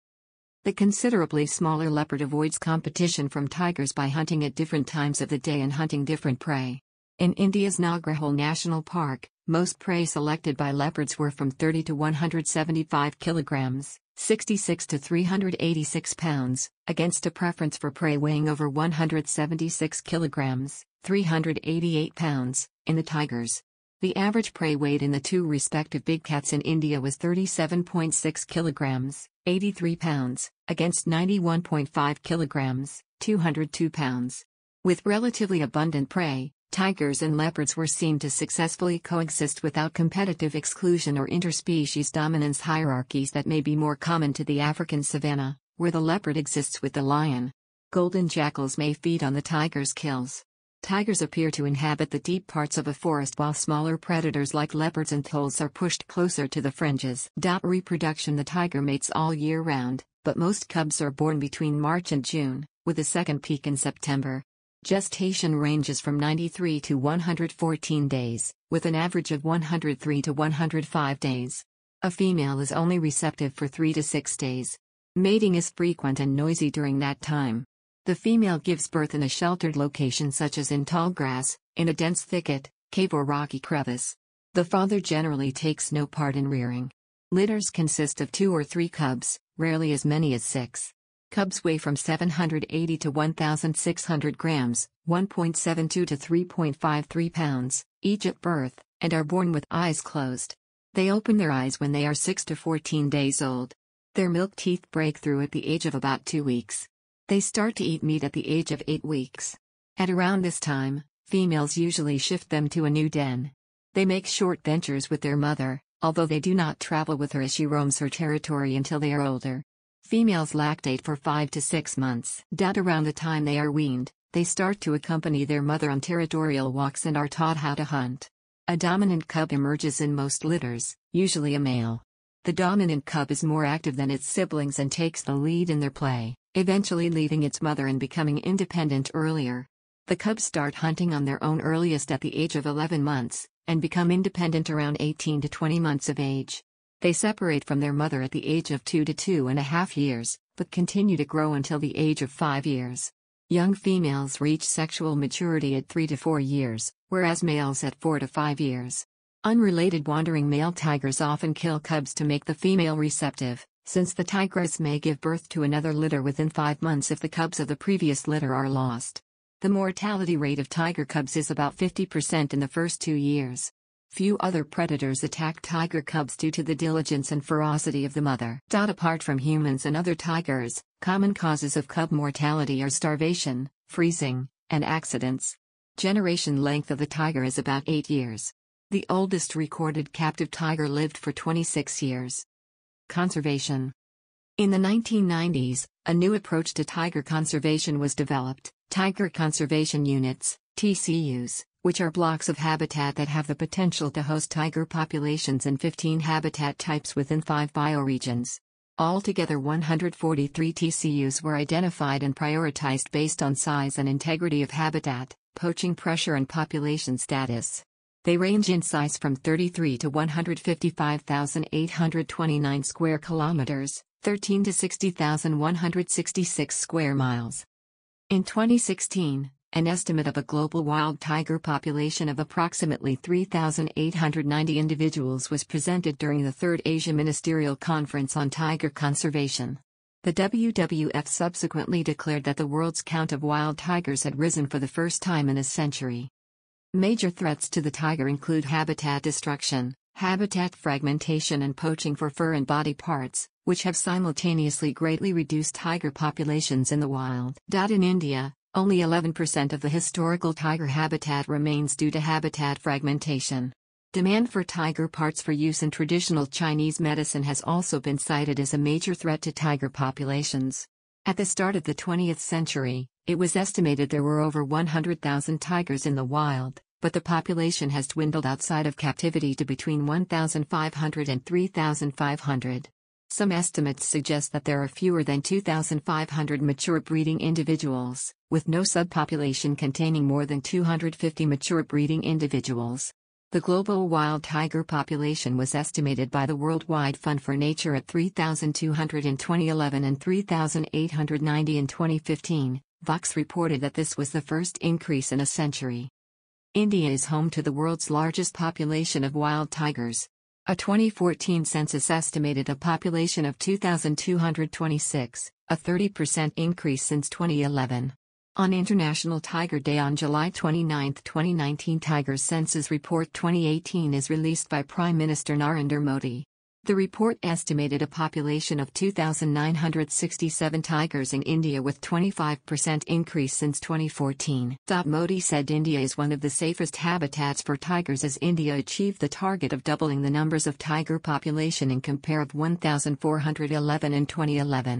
The considerably smaller leopard avoids competition from tigers by hunting at different times of the day and hunting different prey. In India's Nagarahole National Park, most prey selected by leopards were from 30 to 175 kilograms, 66 to 386 pounds, against a preference for prey weighing over 176 kilograms, 388 pounds, in the tigers. The average prey weight in the two respective big cats in India was 37.6 kilograms, 83 pounds, against 91.5 kilograms, 202 pounds. With relatively abundant prey, tigers and leopards were seen to successfully coexist without competitive exclusion or interspecies dominance hierarchies that may be more common to the African savanna, where the leopard exists with the lion. Golden jackals may feed on the tiger's kills. Tigers appear to inhabit the deep parts of a forest while smaller predators like leopards and tholes are pushed closer to the fringes. Reproduction: the tiger mates all year round, but most cubs are born between March and June, with a second peak in September. Gestation ranges from 93 to 114 days, with an average of 103 to 105 days. A female is only receptive for 3 to 6 days. Mating is frequent and noisy during that time. The female gives birth in a sheltered location such as in tall grass, in a dense thicket, cave or rocky crevice. The father generally takes no part in rearing. Litters consist of 2 or 3 cubs, rarely as many as 6. Cubs weigh from 780 to 1,600 grams, 1.72 to 3.53 pounds, each at birth, and are born with eyes closed. They open their eyes when they are 6 to 14 days old. Their milk teeth break through at the age of about 2 weeks. They start to eat meat at the age of 8 weeks. At around this time, females usually shift them to a new den. They make short ventures with their mother, although they do not travel with her as she roams her territory until they are older. Females lactate for 5 to 6 months. Around the time they are weaned, they start to accompany their mother on territorial walks and are taught how to hunt. A dominant cub emerges in most litters, usually a male. The dominant cub is more active than its siblings and takes the lead in their play, eventually leaving its mother and becoming independent earlier. The cubs start hunting on their own earliest at the age of 11 months, and become independent around 18 to 20 months of age. They separate from their mother at the age of 2 to 2.5 years, but continue to grow until the age of 5 years. Young females reach sexual maturity at 3 to 4 years, whereas males at 4 to 5 years. Unrelated: wandering male tigers often kill cubs to make the female receptive, since the tigress may give birth to another litter within 5 months if the cubs of the previous litter are lost. The mortality rate of tiger cubs is about 50% in the first 2 years. Few other predators attack tiger cubs due to the diligence and ferocity of the mother. Apart from humans and other tigers, common causes of cub mortality are starvation, freezing, and accidents. Generation length of the tiger is about 8 years. The oldest recorded captive tiger lived for 26 years. Conservation. In the 1990s, a new approach to tiger conservation was developed, Tiger Conservation Units, TCUs, which are blocks of habitat that have the potential to host tiger populations in 15 habitat types within 5 bioregions. Altogether, 143 TCUs were identified and prioritized based on size and integrity of habitat, poaching pressure and population status. They range in size from 33 to 155,829 square kilometers, 13 to 60,166 square miles. In 2016, an estimate of a global wild tiger population of approximately 3,890 individuals was presented during the 3rd Asia Ministerial Conference on Tiger Conservation. The WWF subsequently declared that the world's count of wild tigers had risen for the first time in a century. Major threats to the tiger include habitat destruction, habitat fragmentation, and poaching for fur and body parts, which have simultaneously greatly reduced tiger populations in the wild. In India, only 11% of the historical tiger habitat remains due to habitat fragmentation. Demand for tiger parts for use in traditional Chinese medicine has also been cited as a major threat to tiger populations. At the start of the 20th century, it was estimated there were over 100,000 tigers in the wild, but the population has dwindled outside of captivity to between 1,500 and 3,500. Some estimates suggest that there are fewer than 2,500 mature breeding individuals, with no subpopulation containing more than 250 mature breeding individuals. The global wild tiger population was estimated by the World Wide Fund for Nature at 3,200 in 2011 and 3,890 in 2015. Vox reported that this was the first increase in a century. India is home to the world's largest population of wild tigers. A 2014 census estimated a population of 2,226, a 30% increase since 2011. On International Tiger Day on July 29, 2019, Tiger's Census Report 2018 is released by Prime Minister Narendra Modi. The report estimated a population of 2,967 tigers in India with 25% increase since 2014. Modi said India is one of the safest habitats for tigers as India achieved the target of doubling the numbers of tiger population in compare of 1,411 in 2011.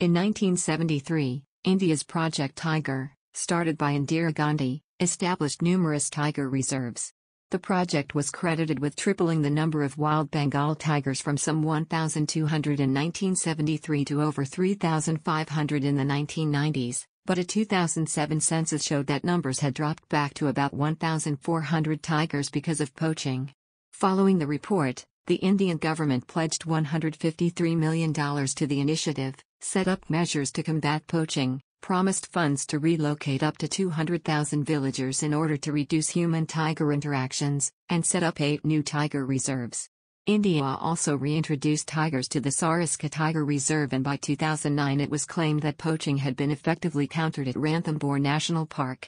In 1973, India's Project Tiger, started by Indira Gandhi, established numerous tiger reserves. The project was credited with tripling the number of wild Bengal tigers from some 1,200 in 1973 to over 3,500 in the 1990s, but a 2007 census showed that numbers had dropped back to about 1,400 tigers because of poaching. Following the report, the Indian government pledged $153 million to the initiative, set up measures to combat poaching, promised funds to relocate up to 200,000 villagers in order to reduce human-tiger interactions, and set up 8 new tiger reserves. India also reintroduced tigers to the Saraska Tiger Reserve, and by 2009 it was claimed that poaching had been effectively countered at Ranthambore National Park.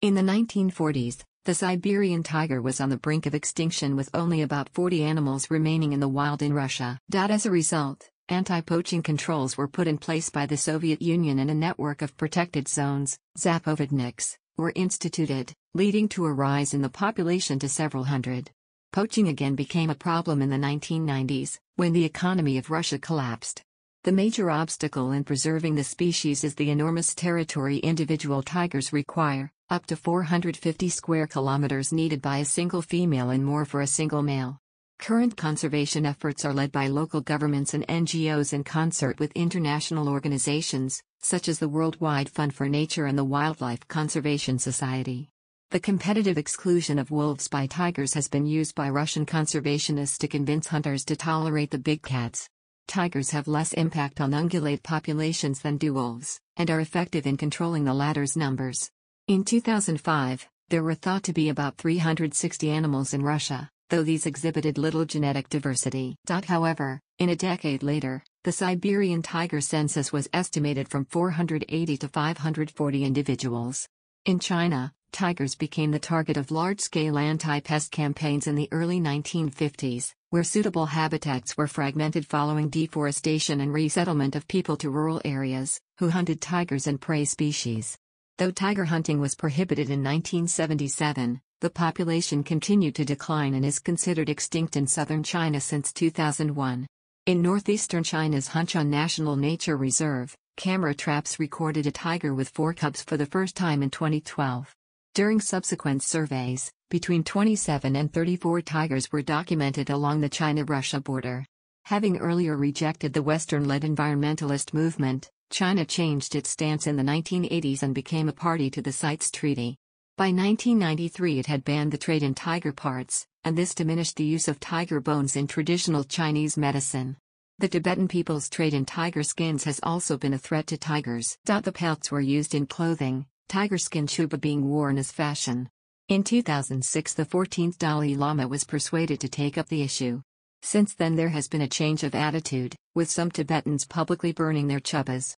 In the 1940s, the Siberian tiger was on the brink of extinction with only about 40 animals remaining in the wild in Russia. As a result, anti-poaching controls were put in place by the Soviet Union and a network of protected zones, zapovedniks, were instituted, leading to a rise in the population to several hundred. Poaching again became a problem in the 1990s, when the economy of Russia collapsed. The major obstacle in preserving the species is the enormous territory individual tigers require, up to 450 square kilometers needed by a single female and more for a single male. Current conservation efforts are led by local governments and NGOs in concert with international organizations, such as the World Wide Fund for Nature and the Wildlife Conservation Society. The competitive exclusion of wolves by tigers has been used by Russian conservationists to convince hunters to tolerate the big cats. Tigers have less impact on ungulate populations than do wolves, and are effective in controlling the latter's numbers. In 2005, there were thought to be about 360 animals in Russia, though these exhibited little genetic diversity. However, in a decade later, the Siberian tiger census was estimated from 480 to 540 individuals. In China, tigers became the target of large-scale anti-pest campaigns in the early 1950s, where suitable habitats were fragmented following deforestation and resettlement of people to rural areas, who hunted tigers and prey species. Though tiger hunting was prohibited in 1977, the population continued to decline and is considered extinct in southern China since 2001. In northeastern China's Hunchun National Nature Reserve, camera traps recorded a tiger with 4 cubs for the first time in 2012. During subsequent surveys, between 27 and 34 tigers were documented along the China-Russia border. Having earlier rejected the Western-led environmentalist movement, China changed its stance in the 1980s and became a party to the CITES Treaty. By 1993 it had banned the trade in tiger parts, and this diminished the use of tiger bones in traditional Chinese medicine. The Tibetan people's trade in tiger skins has also been a threat to tigers. The pelts were used in clothing, tiger skin chupa being worn as fashion. In 2006 the 14th Dalai Lama was persuaded to take up the issue. Since then there has been a change of attitude, with some Tibetans publicly burning their chupas.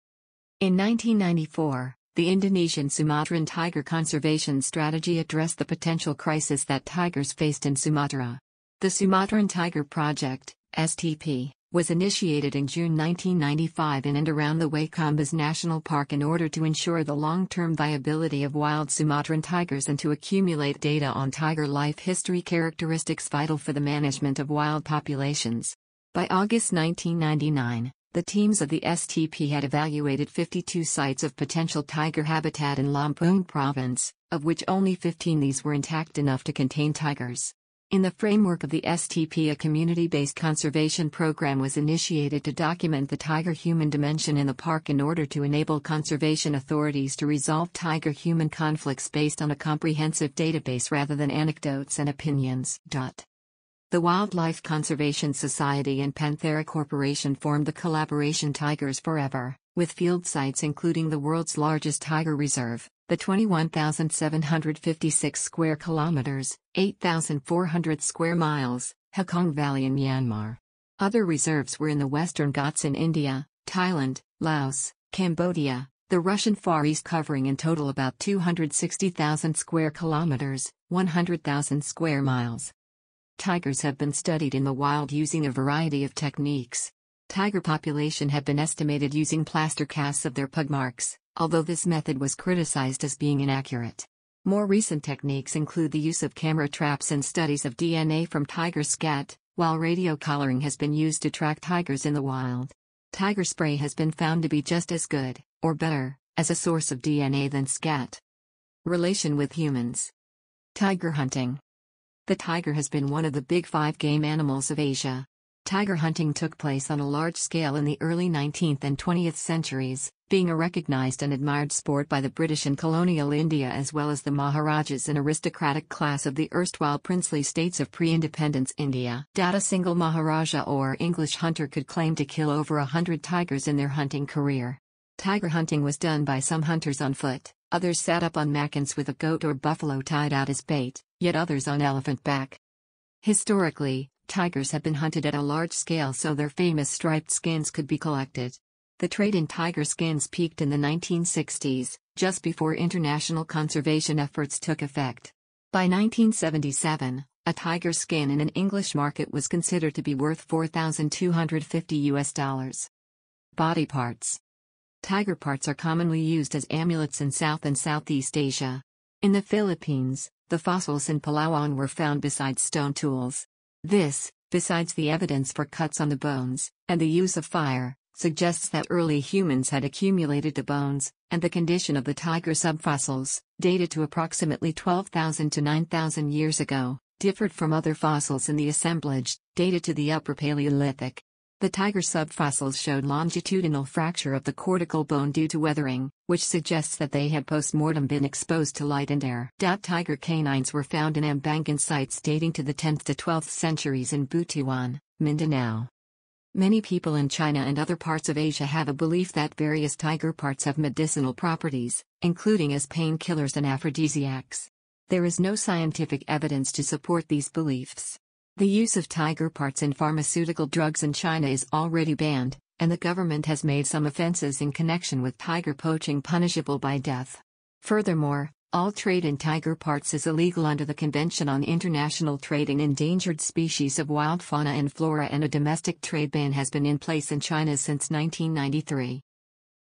In 1994, the Indonesian Sumatran tiger conservation strategy addressed the potential crisis that tigers faced in Sumatra. The Sumatran Tiger Project, STP, was initiated in June 1995 in and around the Waikambas National Park in order to ensure the long-term viability of wild Sumatran tigers and to accumulate data on tiger life history characteristics vital for the management of wild populations. By August 1999, the teams of the STP had evaluated 52 sites of potential tiger habitat in Lampung province, of which only 15 these were intact enough to contain tigers. In the framework of the STP, a community-based conservation program was initiated to document the tiger-human dimension in the park in order to enable conservation authorities to resolve tiger-human conflicts based on a comprehensive database rather than anecdotes and opinions. The Wildlife Conservation Society and Panthera Corporation formed the collaboration Tigers Forever, with field sites including the world's largest tiger reserve, the 21,756 square kilometers, 8,400 square miles, Hakong Valley in Myanmar. Other reserves were in the Western Ghats in India, Thailand, Laos, Cambodia, the Russian Far East, covering in total about 260,000 square kilometers, 100,000 square miles. Tigers have been studied in the wild using a variety of techniques. Tiger population have been estimated using plaster casts of their pug marks, although this method was criticized as being inaccurate. More recent techniques include the use of camera traps and studies of DNA from tiger scat, while radio collaring has been used to track tigers in the wild. Tiger spray has been found to be just as good, or better, as a source of DNA than scat. Relation with humans. Tiger hunting. The tiger has been one of the big five game animals of Asia. Tiger hunting took place on a large scale in the early 19th and 20th centuries, being a recognized and admired sport by the British and colonial India as well as the Maharajas, an aristocratic class of the erstwhile princely states of pre-independence India. Not a single Maharaja or English hunter could claim to kill over 100 tigers in their hunting career. Tiger hunting was done by some hunters on foot, others sat up on maccans with a goat or buffalo tied out as bait, yet others on elephant back. Historically, tigers have been hunted at a large scale so their famous striped skins could be collected. The trade in tiger skins peaked in the 1960s, just before international conservation efforts took effect. By 1977, a tiger skin in an English market was considered to be worth $4,250. Body parts. Tiger parts are commonly used as amulets in South and Southeast Asia. In the Philippines, the fossils in Palawan were found beside stone tools. This, besides the evidence for cuts on the bones, and the use of fire, suggests that early humans had accumulated the bones, and the condition of the tiger subfossils, dated to approximately 12,000 to 9,000 years ago, differed from other fossils in the assemblage, dated to the Upper Paleolithic. The tiger subfossils showed longitudinal fracture of the cortical bone due to weathering, which suggests that they had post-mortem been exposed to light and air. Tiger canines were found in Ambangan sites dating to the 10th to 12th centuries in Butuan, Mindanao. Many people in China and other parts of Asia have a belief that various tiger parts have medicinal properties, including as painkillers and aphrodisiacs. There is no scientific evidence to support these beliefs. The use of tiger parts in pharmaceutical drugs in China is already banned, and the government has made some offenses in connection with tiger poaching punishable by death. Furthermore, all trade in tiger parts is illegal under the Convention on International Trade in Endangered Species of Wild Fauna and Flora, and a domestic trade ban has been in place in China since 1993.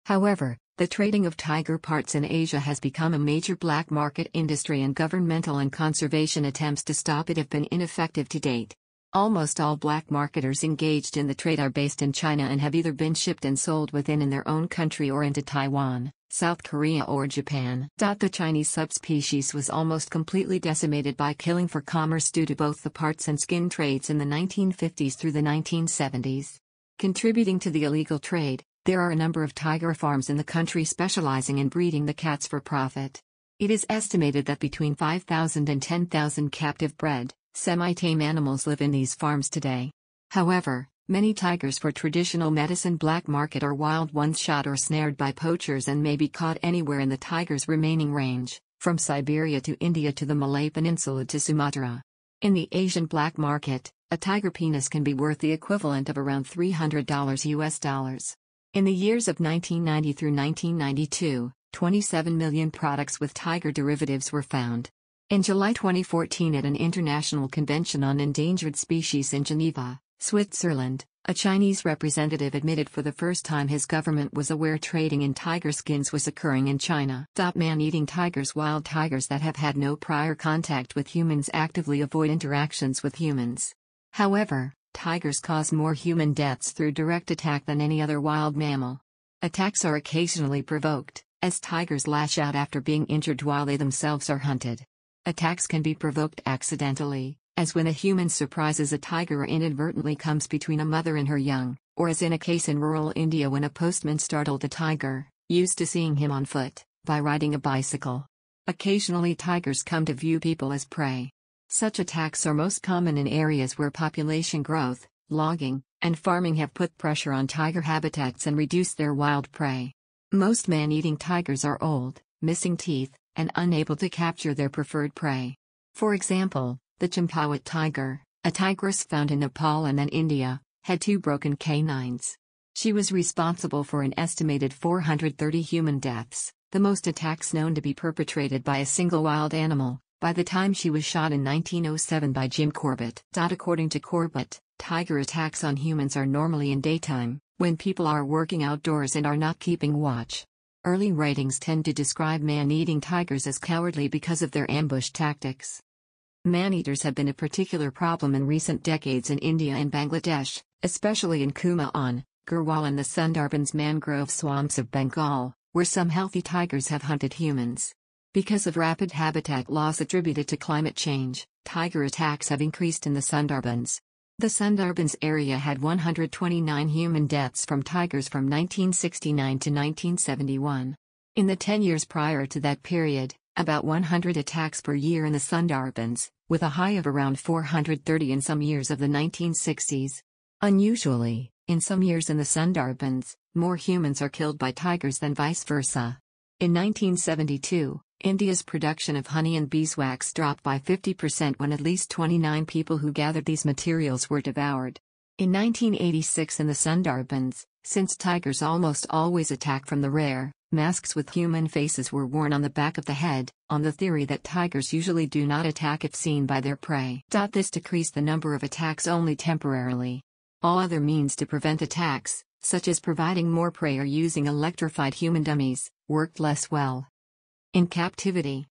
However, the trading of tiger parts in Asia has become a major black market industry, and governmental and conservation attempts to stop it have been ineffective to date. Almost all black marketers engaged in the trade are based in China and have either been shipped and sold within in their own country or into Taiwan, South Korea or Japan. The Chinese subspecies was almost completely decimated by killing for commerce due to both the parts and skin trades in the 1950s through the 1970s. Contributing to the illegal trade, there are a number of tiger farms in the country specializing in breeding the cats for profit. It is estimated that between 5,000 and 10,000 captive-bred, semi-tame animals live in these farms today. However, many tigers for traditional medicine black market or wild ones shot or snared by poachers and may be caught anywhere in the tiger's remaining range, from Siberia to India to the Malay Peninsula to Sumatra. In the Asian black market, a tiger penis can be worth the equivalent of around $300. In the years of 1990 through 1992, 27 million products with tiger derivatives were found. In July 2014, at an international convention on endangered species in Geneva, Switzerland, a Chinese representative admitted for the first time his government was aware trading in tiger skins was occurring in China. Man-eating tigers. Wild tigers that have had no prior contact with humans actively avoid interactions with humans. However, tigers cause more human deaths through direct attack than any other wild mammal. Attacks are occasionally provoked, as tigers lash out after being injured while they themselves are hunted. Attacks can be provoked accidentally, as when a human surprises a tiger or inadvertently comes between a mother and her young, or as in a case in rural India when a postman startled a tiger, used to seeing him on foot, by riding a bicycle. Occasionally tigers come to view people as prey. Such attacks are most common in areas where population growth, logging, and farming have put pressure on tiger habitats and reduced their wild prey. Most man-eating tigers are old, missing teeth, and unable to capture their preferred prey. For example, the Champawat tiger, a tigress found in Nepal and then India, had two broken canines. She was responsible for an estimated 430 human deaths, the most attacks known to be perpetrated by a single wild animal, by the time she was shot in 1907 by Jim Corbett. According to Corbett, tiger attacks on humans are normally in daytime, when people are working outdoors and are not keeping watch. Early writings tend to describe man-eating tigers as cowardly because of their ambush tactics. Man-eaters have been a particular problem in recent decades in India and Bangladesh, especially in Kumaon, Garhwal and the Sundarbans mangrove swamps of Bengal, where some healthy tigers have hunted humans. Because of rapid habitat loss attributed to climate change, tiger attacks have increased in the Sundarbans. The Sundarbans area had 129 human deaths from tigers from 1969 to 1971. In the 10 years prior to that period, about 100 attacks per year in the Sundarbans, with a high of around 430 in some years of the 1960s. Unusually, in some years in the Sundarbans, more humans are killed by tigers than vice versa. In 1972, India's production of honey and beeswax dropped by 50% when at least 29 people who gathered these materials were devoured. In 1986 in the Sundarbans, since tigers almost always attack from the rear, masks with human faces were worn on the back of the head, on the theory that tigers usually do not attack if seen by their prey. This decreased the number of attacks only temporarily. All other means to prevent attacks, such as providing more prey or using electrified human dummies, worked less well. In captivity.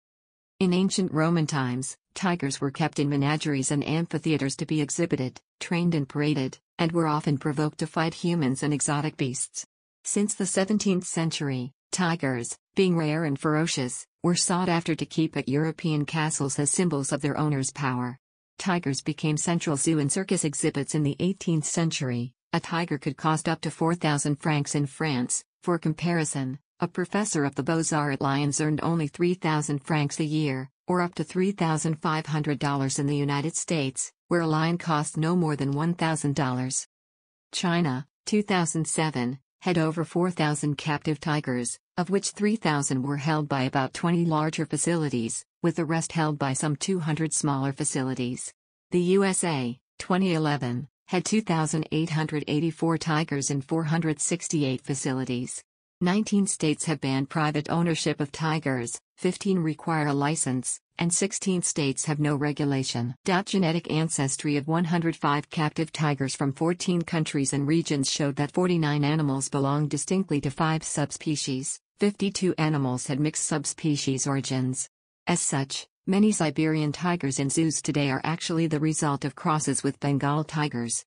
In ancient Roman times, tigers were kept in menageries and amphitheaters to be exhibited, trained and paraded, and were often provoked to fight humans and exotic beasts. Since the 17th century, tigers, being rare and ferocious, were sought after to keep at European castles as symbols of their owners' power. Tigers became central zoo and circus exhibits in the 18th century. A tiger could cost up to 4,000 francs in France. For comparison, a professor of the Beaux-Arts at Lyons earned only 3,000 francs a year, or up to $3,500 in the United States, where a lion costs no more than $1,000. China, 2007, had over 4,000 captive tigers, of which 3,000 were held by about 20 larger facilities, with the rest held by some 200 smaller facilities. The USA, 2011, had 2,884 tigers in 468 facilities. 19 states have banned private ownership of tigers, 15 require a license, and 16 states have no regulation. Genetic ancestry of 105 captive tigers from 14 countries and regions showed that 49 animals belonged distinctly to 5 subspecies, 52 animals had mixed subspecies origins. As such, many Siberian tigers in zoos today are actually the result of crosses with Bengal tigers.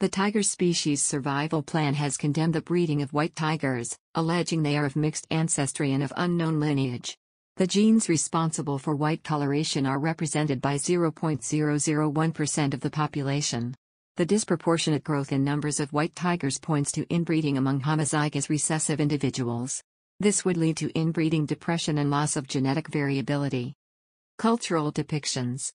The tiger species survival plan has condemned the breeding of white tigers, alleging they are of mixed ancestry and of unknown lineage. The genes responsible for white coloration are represented by 0.001% of the population. The disproportionate growth in numbers of white tigers points to inbreeding among homozygous recessive individuals. This would lead to inbreeding depression and loss of genetic variability. Cultural depictions.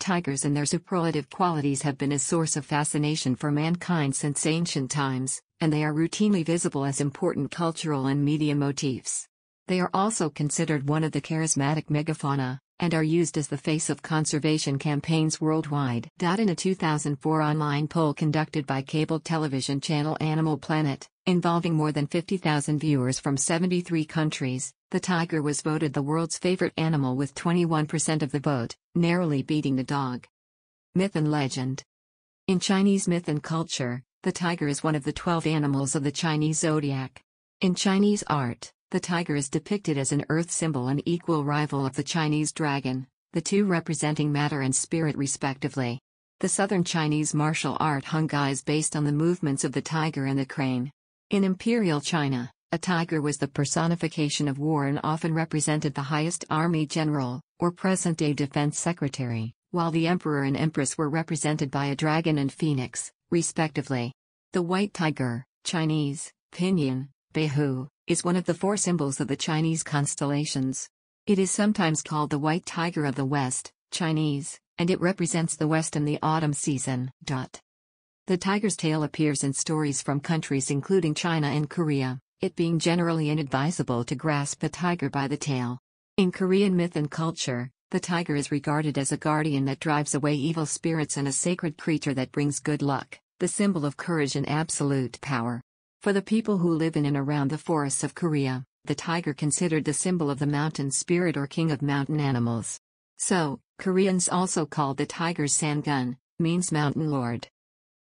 Tigers and their superlative qualities have been a source of fascination for mankind since ancient times, and they are routinely visible as important cultural and media motifs. They are also considered one of the charismatic megafauna, and are used as the face of conservation campaigns worldwide. In a 2004 online poll conducted by cable television channel Animal Planet, involving more than 50,000 viewers from 73 countries, the tiger was voted the world's favorite animal with 21% of the vote, narrowly beating the dog. Myth and legend. In Chinese myth and culture, the tiger is one of the 12 animals of the Chinese zodiac. In Chinese art, the tiger is depicted as an earth symbol and equal rival of the Chinese dragon, the two representing matter and spirit respectively. The southern Chinese martial art hungai is based on the movements of the tiger and the crane. In imperial China, a tiger was the personification of war and often represented the highest army general, or present-day defense secretary, while the emperor and empress were represented by a dragon and phoenix, respectively. The white tiger, Chinese, pinyin, beihu, is one of the 4 symbols of the Chinese constellations. It is sometimes called the white tiger of the West, Chinese, and it represents the West in the autumn season. The tiger's tail appears in stories from countries including China and Korea, it being generally inadvisable to grasp a tiger by the tail. In Korean myth and culture, The tiger is regarded as a guardian that drives away evil spirits and a sacred creature that brings good luck, the symbol of courage and absolute power. For the people who live in and around the forests of Korea, the tiger considered the symbol of the mountain spirit or king of mountain animals. So, Koreans also called the tiger Sangun, means mountain lord.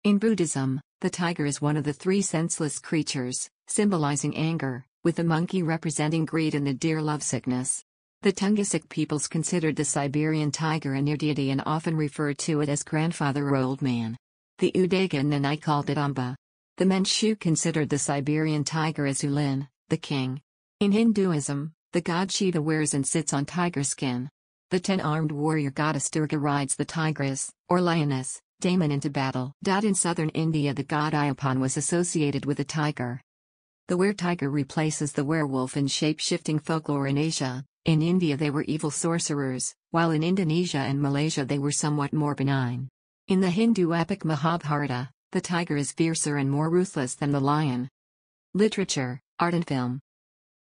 In Buddhism, the tiger is one of the three senseless creatures, symbolizing anger, with the monkey representing greed and the deer lovesickness. The Tungusic peoples considered the Siberian tiger a near deity and often referred to it as grandfather or old man. The Udagan Nanai called it Amba. The Manchu considered the Siberian tiger as Ulin, the king. In Hinduism, the god Shiva wears and sits on tiger skin. The ten-armed warrior goddess Durga rides the tigress, or lioness, Daman into battle. In southern India, the god Ayyappan was associated with a tiger. The were-tiger replaces the werewolf in shape-shifting folklore in Asia. In India they were evil sorcerers, while in Indonesia and Malaysia they were somewhat more benign. In the Hindu epic Mahabharata, the tiger is fiercer and more ruthless than the lion. Literature, art and film.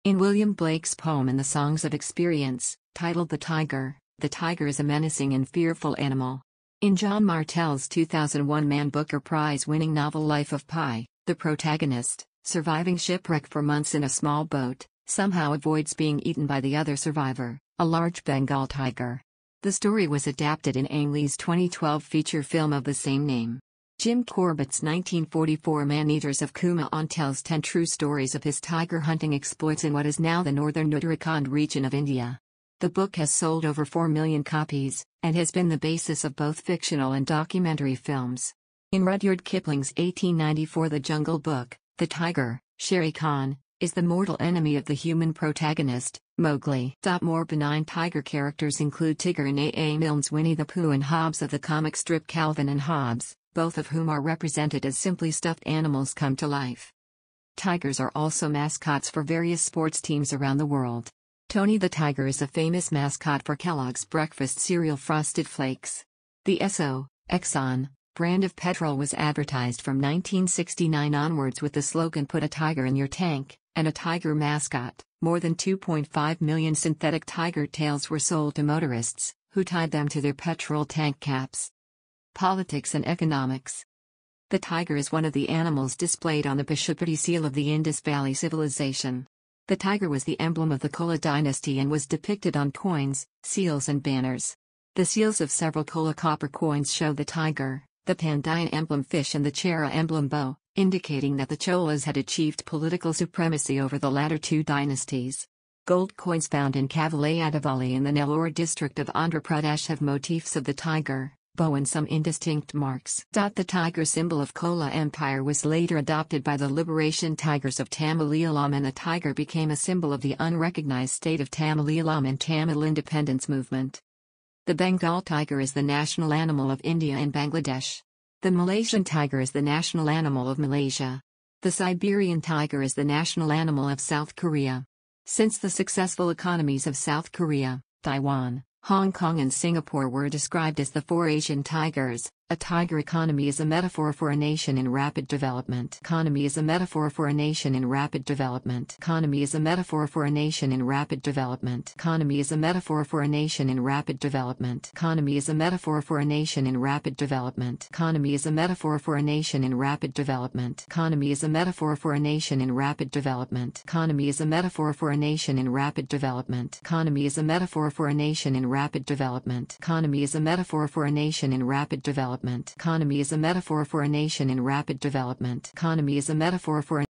In William Blake's poem In the Songs of Experience, titled the tiger is a menacing and fearful animal. In John Martel's 2001 Man Booker Prize-winning novel Life of Pi, the protagonist, surviving shipwreck for months in a small boat, somehow avoids being eaten by the other survivor, a large Bengal tiger. The story was adapted in Ang Lee's 2012 feature film of the same name. Jim Corbett's 1944 Man-Eaters of Kumaon tells 10 true stories of his tiger hunting exploits in what is now the northern Uttarakhand region of India. The book has sold over 4 million copies, and has been the basis of both fictional and documentary films. In Rudyard Kipling's 1894 The Jungle Book, the tiger, Shere Khan, is the mortal enemy of the human protagonist, Mowgli. More benign tiger characters include Tigran A. Milne's Winnie the Pooh and Hobbes of the comic strip Calvin and Hobbes, both of whom are represented as simply stuffed animals come to life. Tigers are also mascots for various sports teams around the world. Tony the Tiger is a famous mascot for Kellogg's breakfast cereal Frosted Flakes. The Esso, Exxon, brand of petrol was advertised from 1969 onwards with the slogan "Put a tiger in your tank," and a tiger mascot. More than 2.5 million synthetic tiger tails were sold to motorists, who tied them to their petrol tank caps. Politics and economics. The tiger is one of the animals displayed on the Pashupati seal of the Indus Valley Civilization. The tiger was the emblem of the Chola dynasty and was depicted on coins, seals and banners. The seals of several Chola copper coins show the tiger, the Pandayan emblem fish and the Chera emblem bow, indicating that the Cholas had achieved political supremacy over the latter two dynasties. Gold coins found in Kavalayadavali in the Nellore district of Andhra Pradesh have motifs of the tiger, bow and some indistinct marks. The tiger symbol of Chola Empire was later adopted by the liberation tigers of Tamil Eelam, and the tiger became a symbol of the unrecognized state of Tamil Eelam and Tamil independence movement. The Bengal tiger is the national animal of India and Bangladesh. The Malaysian tiger is the national animal of Malaysia. The Siberian tiger is the national animal of South Korea. Since the successful economies of South Korea, Taiwan, Hong Kong and Singapore were described as the four Asian tigers, a tiger economy is a metaphor for a nation in rapid development. Economy is a metaphor for a nation in rapid development. Economy is a metaphor for a nation in rapid development. Economy is a metaphor for a nation in rapid development. Economy is a metaphor for a nation in rapid development. Economy is a metaphor for a nation in rapid development. Economy is a metaphor for a nation in rapid development. Economy is a metaphor for a nation in rapid development. Economy is a metaphor for a nation in rapid development. Economy is a metaphor for a nation in rapid development. Economy is a metaphor for a nation in rapid development. Economy is a metaphor for a